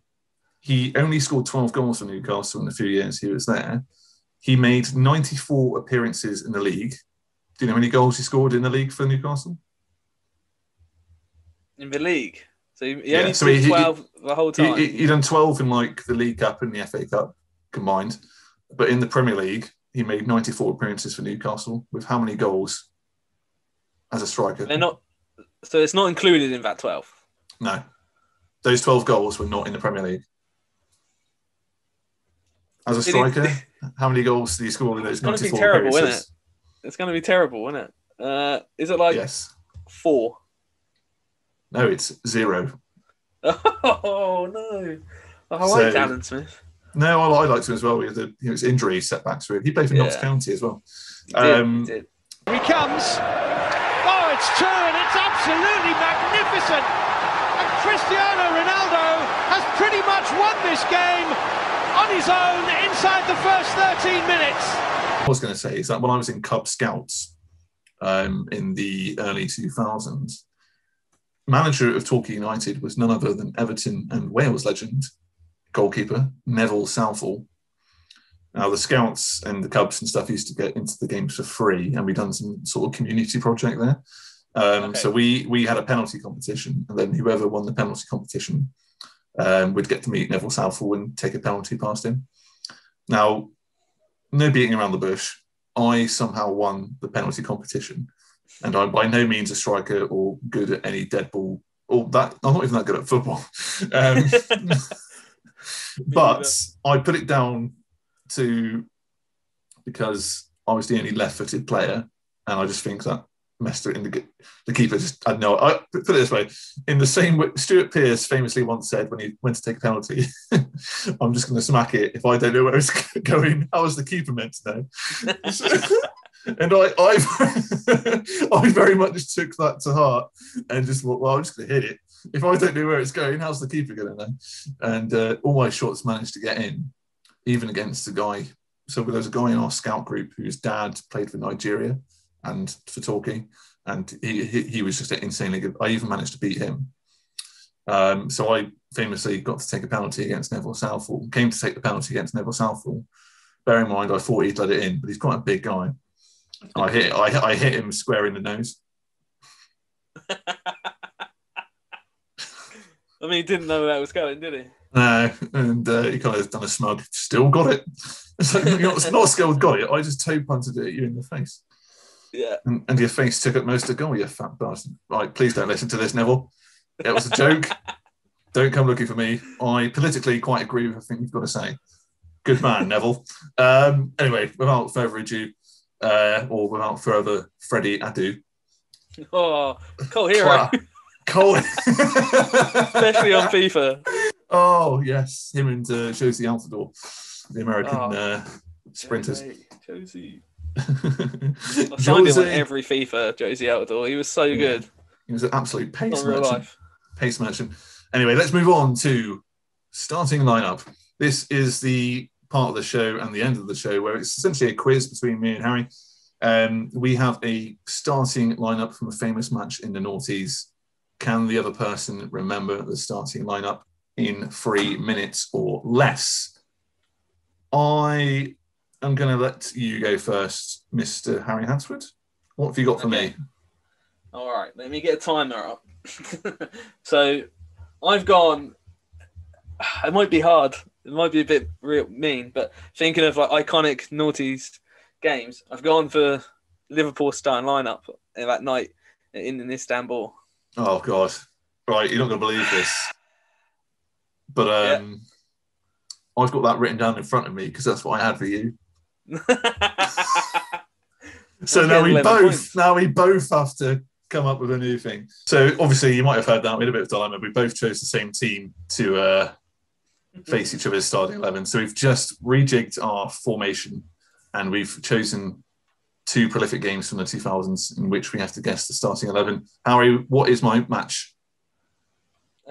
he only scored twelve goals for Newcastle in the few years he was there. He made ninety-four appearances in the league. Do you know how many goals he scored in the league for Newcastle? In the league? So he, he yeah, only so scored he, twelve he, the whole time? He, he, he done twelve in like the League Cup and the F A Cup combined. But in the Premier League, he made ninety-four appearances for Newcastle with how many goals as a striker? They're not, so it's not included in that twelve? No. Those twelve goals were not in the Premier League. As a striker, how many goals did he score in those ninety-four It's going to be terrible, appearances? Isn't it? It's going to be terrible, isn't it? Uh, is it like yes. four? No, it's zero. Oh, no. Oh, I so, like Alan Smith. No, I, I liked him as well. With the, you know, his injury setbacks. He played for yeah. Notts County as well. He did, um, he did. Here he comes. Oh, it's true, and it's absolutely magnificent. And Cristiano Ronaldo has pretty much won this game on his own inside the first thirteen minutes. What I was going to say is that when I was in Cub Scouts um, in the early two thousands, manager of Torquay United was none other than Everton and Wales legend, goalkeeper Neville Southall. Now the Scouts and the Cubs and stuff used to get into the games for free, and we done some sort of community project there. Um, okay. So we we had a penalty competition, and then whoever won the penalty competition um, would get to meet Neville Southall and take a penalty past him. Now, no beating around the bush. I somehow won the penalty competition, and I'm by no means a striker or good at any dead ball. Or that I'm not even that good at football. Um, But I put it down to because I was the only left-footed player, and I just think that messed it in the, the keeper. Just I know. I put it this way: in the same way, Stuart Pearce famously once said when he went to take a penalty, "I'm just going to smack it if I don't know where it's going." How was the keeper meant to know? And I, I, I very much took that to heart and just thought, "Well, I'm just going to hit it. If I don't know where it's going, how's the keeper going to know?" And uh, all my shots managed to get in, even against a guy. So there was a guy in our scout group whose dad played for Nigeria and for Torquay, and he, he, he was just insanely good. I even managed to beat him. Um, so I famously got to take a penalty against Neville Southall, came to take the penalty against Neville Southall. Bear in mind, I thought he'd let it in, but he's quite a big guy. I hit, I, I hit him square in the nose. I mean, he didn't know that was going, did he? No, and uh, he kind of done a smug, still got it. It's like, not, not skilled got it, I just toe-punted it at you in the face. Yeah. And, and your face took up most of the goal, you fat bastard. Right, please don't listen to this, Neville. It was a joke. Don't come looking for me. I politically quite agree with everything you've got to say. Good man, Neville. Um, anyway, without further ado, uh, or without further Freddie Adu. Oh, cool hero. Cold, especially on FIFA. Oh, yes. Him and uh, Josie Altidore, the American oh, uh, sprinters. Josie. I signed him on every FIFA, Josie Altidore. He was so yeah. good. He was an absolute pace merchant. Pace merchant. Anyway, let's move on to starting lineup. This is the part of the show and the end of the show where it's essentially a quiz between me and Harry. Um, we have a starting lineup from a famous match in the noughties. Can the other person remember the starting lineup in three minutes or less? I am going to let you go first, Mister Harry Hansford. What have you got for okay. me? All right, let me get a timer up. So I've gone, it might be hard, it might be a bit real mean, but thinking of like iconic noughties games, I've gone for Liverpool starting lineup that night in, in Istanbul. Oh, God. Right, you're not going to believe this. But um, yeah. I've got that written down in front of me because that's what I had for you. So now we both points. now we both have to come up with a new thing. So obviously you might have heard that. We had a bit of dilemma. We both chose the same team to uh, face each other's starting eleven. So we've just rejigged our formation and we've chosen two prolific games from the two thousands in which we have to guess the starting eleven. Harry, what is my match?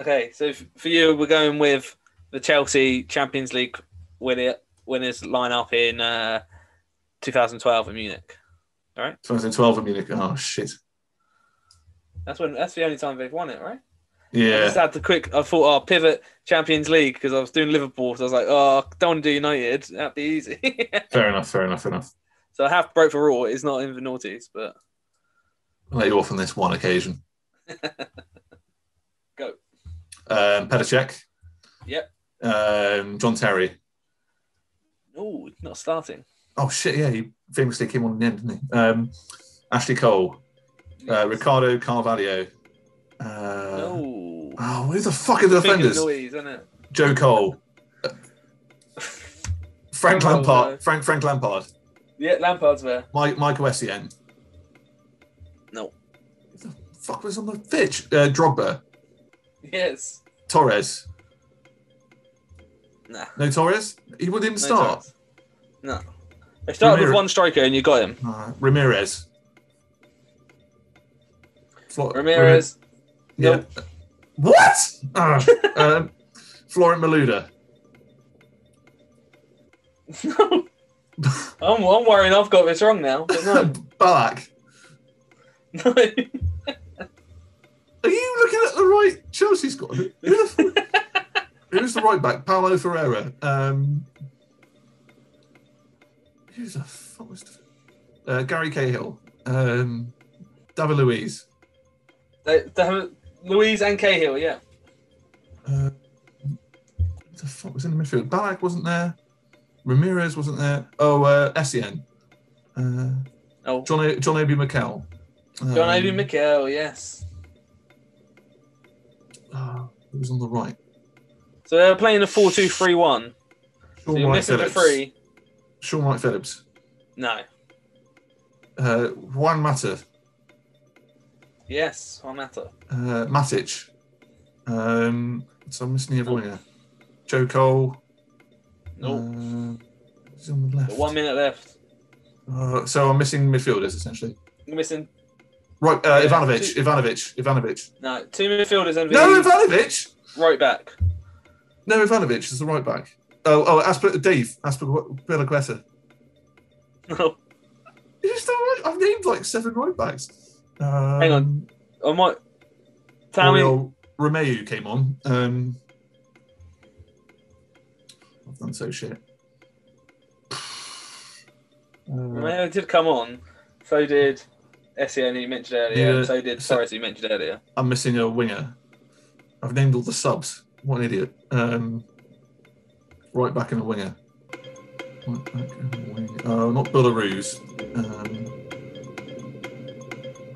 Okay, so for you, we're going with the Chelsea Champions League winner, winners line-up in uh, twenty twelve in Munich. All right? twenty twelve in Munich. Oh, shit. That's when. That's the only time they've won it, right? Yeah. I just had the quick... I thought, I'll oh, pivot Champions League because I was doing Liverpool. So I was like, oh, I don't want to do United. That'd be easy. Fair enough, fair enough, fair enough. So I have broke the rule. It's not in the noughties, but... I'll let you off on this one occasion. Go. Um, Petacek. Yep. Um, John Terry. Oh, not starting. Oh, shit, yeah. He famously came on in the end, didn't he? Um, Ashley Cole. Yes. Uh, Ricardo Carvalho. Uh, no. Oh, who the fuck are the defenders? Noise, isn't it? Joe Cole. uh, Frank Lampard. Lampard Frank Frank Lampard. Yeah, Lampard's there. Mike, Michael Essien. No. Who the fuck was on the pitch? Uh, Drogba. Yes. Torres. Nah. No Torres? He wouldn't no start. Torres. No. They started Ramir- with one striker and you got him. Uh, Ramirez. Flor- Ramirez. Ramirez. Yeah. Nope. What? uh, um, Florent Malouda. No. I'm, I'm worrying I've got this wrong now. But no. Balak. No. Are you looking at the right Chelsea squad? Who the f- who's the right back? Paulo Ferreira. Um, who's the fuck was the- uh, Gary Cahill? Um, David Luiz. David uh, Luiz and Cahill, yeah. Uh, who the fuck was in the midfield? Balak wasn't there. Ramirez wasn't there. Oh, uh, Essien. Uh, oh. John o- John Obi Mikel. Um, John Obi Mikel, yes. Uh, it was on the right. So they were playing a four two three one. So you're missing the three. Sean Wright Phillips. No. Uh, Juan Mata. Yes, Juan Mata. Uh, Matic. Um, so I'm missing the avoid here. Joe Cole. No. Uh, he's on the left. But one minute left. Uh, so I'm missing midfielders, essentially. You're missing... Right, uh, Ivanovic, Ivanovic, Ivanovic. No, two midfielders and... No, Ivanovic! Right back. No, Ivanovic is the right back. Oh, oh, Asper, Dave, Aspilicueta. No. Is that right? I've named like seven right backs. Um, Hang on. I might... Tell me. Romeu came on. Um, I've done so shit. Uh, Romeu did come on. So did... Essien, you mentioned earlier. Yeah, so did Torres, you mentioned earlier. I'm missing a winger. I've named all the subs. What an idiot. Um, right back in a winger. Right back in a winger. Oh, not Belarus. Um,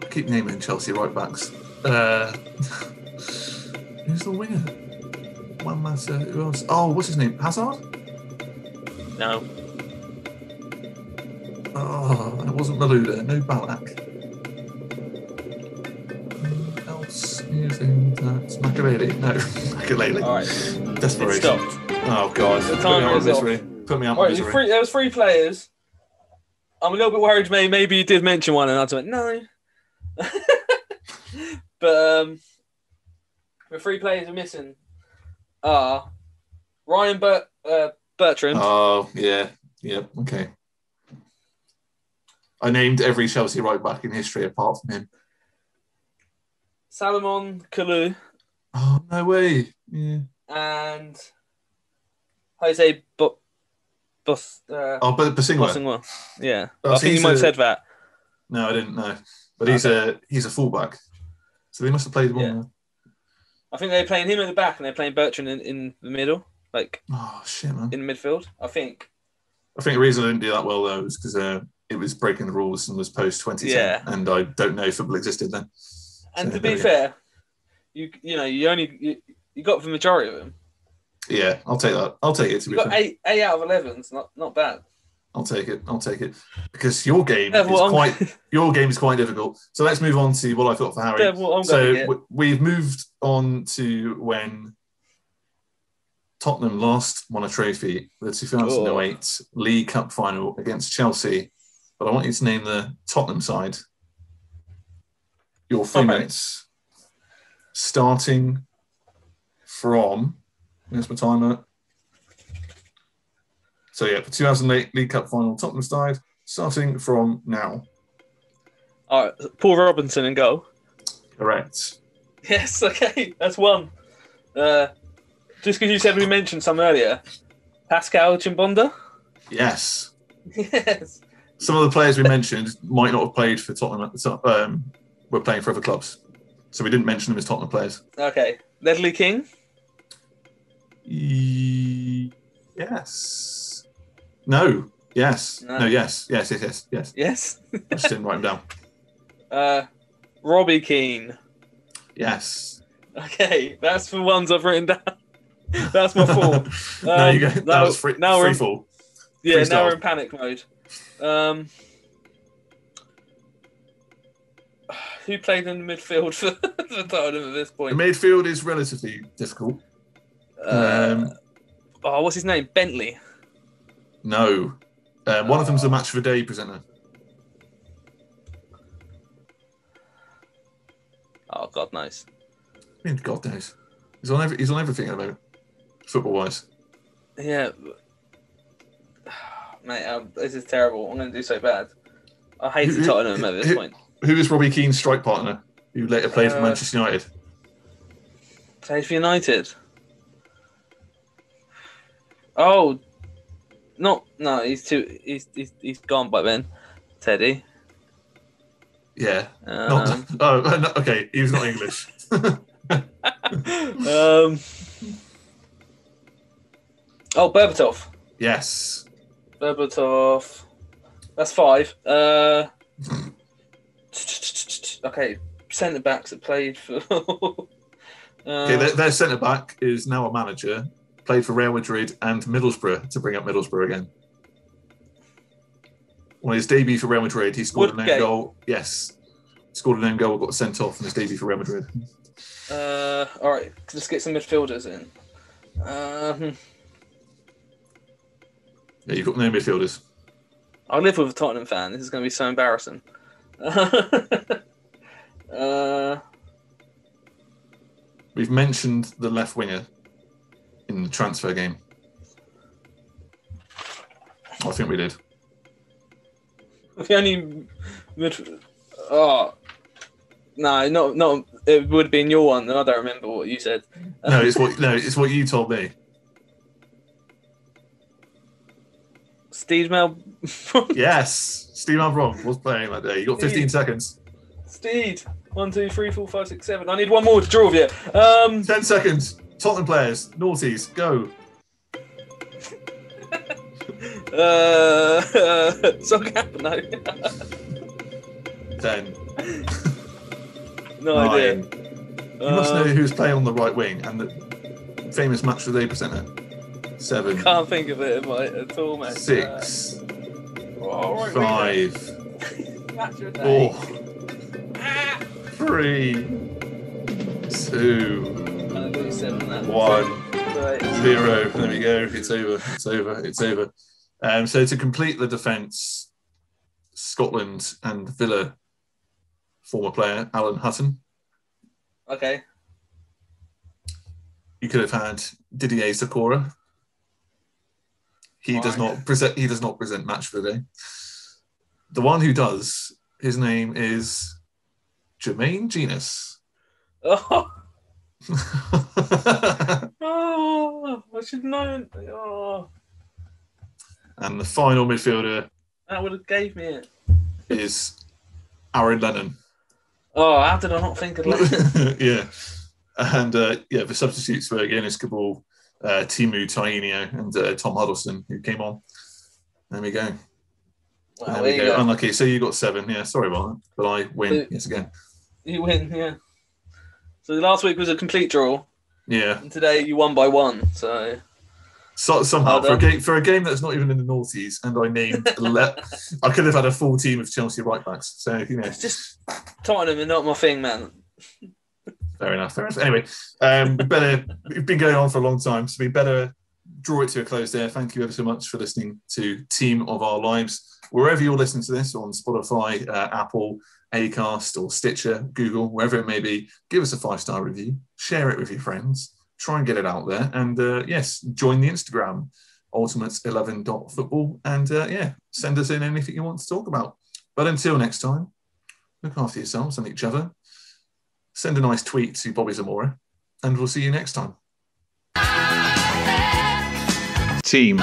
I keep naming Chelsea right backs. Uh, who's the winger? One matter. Who else? Oh, what's his name? Hazard? No. Oh, and it wasn't Malouda. No Balak. Using that Macarena? No, Macarena. All right. Desperation. It stopped. Oh, God. The time is off. Put me out of misery. There was three players. I'm a little bit worried, mate. Maybe you did mention one, and I went, no. But um, the three players are missing are Ryan Bert- uh, Bertrand. Oh, yeah. Yeah, okay. I named every Chelsea right-back in history apart from him. Salomon Kalou. Oh, no way. Yeah. And Jose Bo- Bos- uh, oh, but Bosingwa. Bosingwa. Yeah. Oh, I so think you might a... have said that. No, I didn't know. But he's okay. a he's a fullback. So they must have played one. Yeah. I think they're playing him at the back and they're playing Bertrand in, in the middle. Like, oh, shit, man. In midfield, I think. I think the reason I didn't do that well, though, is because uh, it was breaking the rules and was post twenty ten. Yeah. And I don't know if football existed then. And so, to be fair, you you know, you only you, you got the majority of them. Yeah, I'll take that. I'll take it, to you be got fair. Eight, eight out of eleven. It's not, not bad. I'll take it. I'll take it. Because your game Devil is I'm... quite your game is quite difficult. So let's move on to what I've got for Harry. Devil, so we, we've moved on to when Tottenham last won a trophy, the two thousand eight oh. League Cup final against Chelsea. But I want you to name the Tottenham side. Your three okay. minutes, starting from. Where's my timer? So yeah, the two thousand eight League Cup final, Tottenham side, starting from now. All right, Paul Robinson in goal. Correct. Yes. Okay, that's one. Uh, just because you said we mentioned some earlier, Pascal Chimbonda. Yes. Yes. Some of the players we mentioned might not have played for Tottenham at the top. Um, We're playing for other clubs. So we didn't mention them as Tottenham players. Okay. Ledley King? E- yes. No. Yes. No. no. Yes. Yes, yes, yes, yes. Yes? I just didn't write him down. Uh, Robbie Keane? Yes. Okay. That's the ones I've written down. That's my fall. Um, no, you go. That now, was free, now free in, fall. Yeah, free now style. We're in panic mode. Um... Who played in the midfield for the Tottenham at this point? The midfield is relatively difficult. Uh, um, oh, what's his name? Bentley? No. Um, one oh. of them's a Match of the Day presenter. Oh, God knows. I mean, God knows. He's on, every, he's on everything at the moment, football-wise. Yeah. Mate, um, this is terrible. I'm going to do so bad. I hate the Tottenham at this point. Who is Robbie Keane's strike partner, who later played uh, for Manchester United? Played for United? Oh, not no. He's too. He's he's, he's gone by then. Teddy. Yeah. Um, not, oh, no, okay. He was not English. um. Oh, Berbatov. Yes. Berbatov. That's five. Uh. Okay, centre backs that played for. uh, okay, their, their centre back is now a manager, played for Real Madrid and Middlesbrough. To bring up Middlesbrough again, on his debut for Real Madrid, he scored Woodgate. an own goal. Yes, scored an own goal, got sent off in his debut for Real Madrid. Uh, all right, let's get some midfielders in. Um, yeah, you've got no midfielders. I live with a Tottenham fan. This is going to be so embarrassing. uh, We've mentioned the left winger in the transfer game. I think we did. The only mid- oh no, not not it would be in your one. I don't remember what you said. no, it's what no, it's what you told me. Steve Mel. Yes, Steve Malbrong was playing that day. You got fifteen Steed. seconds. Steed, one, two, three, four, five, six, seven. I need one more to draw with you. Um, Ten seconds. Tottenham players, naughties, go. uh, uh, something happened though. Ten. No Nine. idea. You um, must know who's playing on the right wing and the famous Match of the Day presenter. Seven. I can't think of it mate, at all, mate. Six. Uh, Oh, Five, four, three, two, one, zero. There we go. It's over. It's over. It's over. Um, so to complete the defence, Scotland and Villa former player Alan Hutton. Okay. You could have had Didier Sakura. He Why? does not present. He does not present match for the day. The one who does. His name is Jermaine Genus. Oh. Oh, I should know. Oh. And the final midfielder. That would have gave me it. Is Aaron Lennon. Oh, how did I not think of that? Yeah. And uh, yeah, the substitutes were Yannis Kabul, uh, Timu Tainio, and uh, Tom Huddleston, who came on. There we go. Wow, there we go. go. Unlucky. So you got seven. Yeah, sorry about that. But I win so, yes again. You win, yeah. So last week was a complete draw. Yeah. And today you won by one. So, so somehow for a, game, for a game that's not even in the noughties, and I named le- I could have had a full team of Chelsea right backs. So you know, it's just Tottenham are not my thing, man. Fair enough. Fair enough. Anyway, um, we better. We've been going on for a long time, so we better draw it to a close there. Thank you ever so much for listening to Team of Our Lives. Wherever you're listening to this, on Spotify, uh, Apple, Acast, or Stitcher, Google, wherever it may be, give us a five-star review. Share it with your friends. Try and get it out there. And uh, yes, join the Instagram, ultimates eleven dot football. And uh, yeah, send us in anything you want to talk about. But until next time, look after yourselves and each other. Send a nice tweet to Bobby Zamora, and we'll see you next time. Team.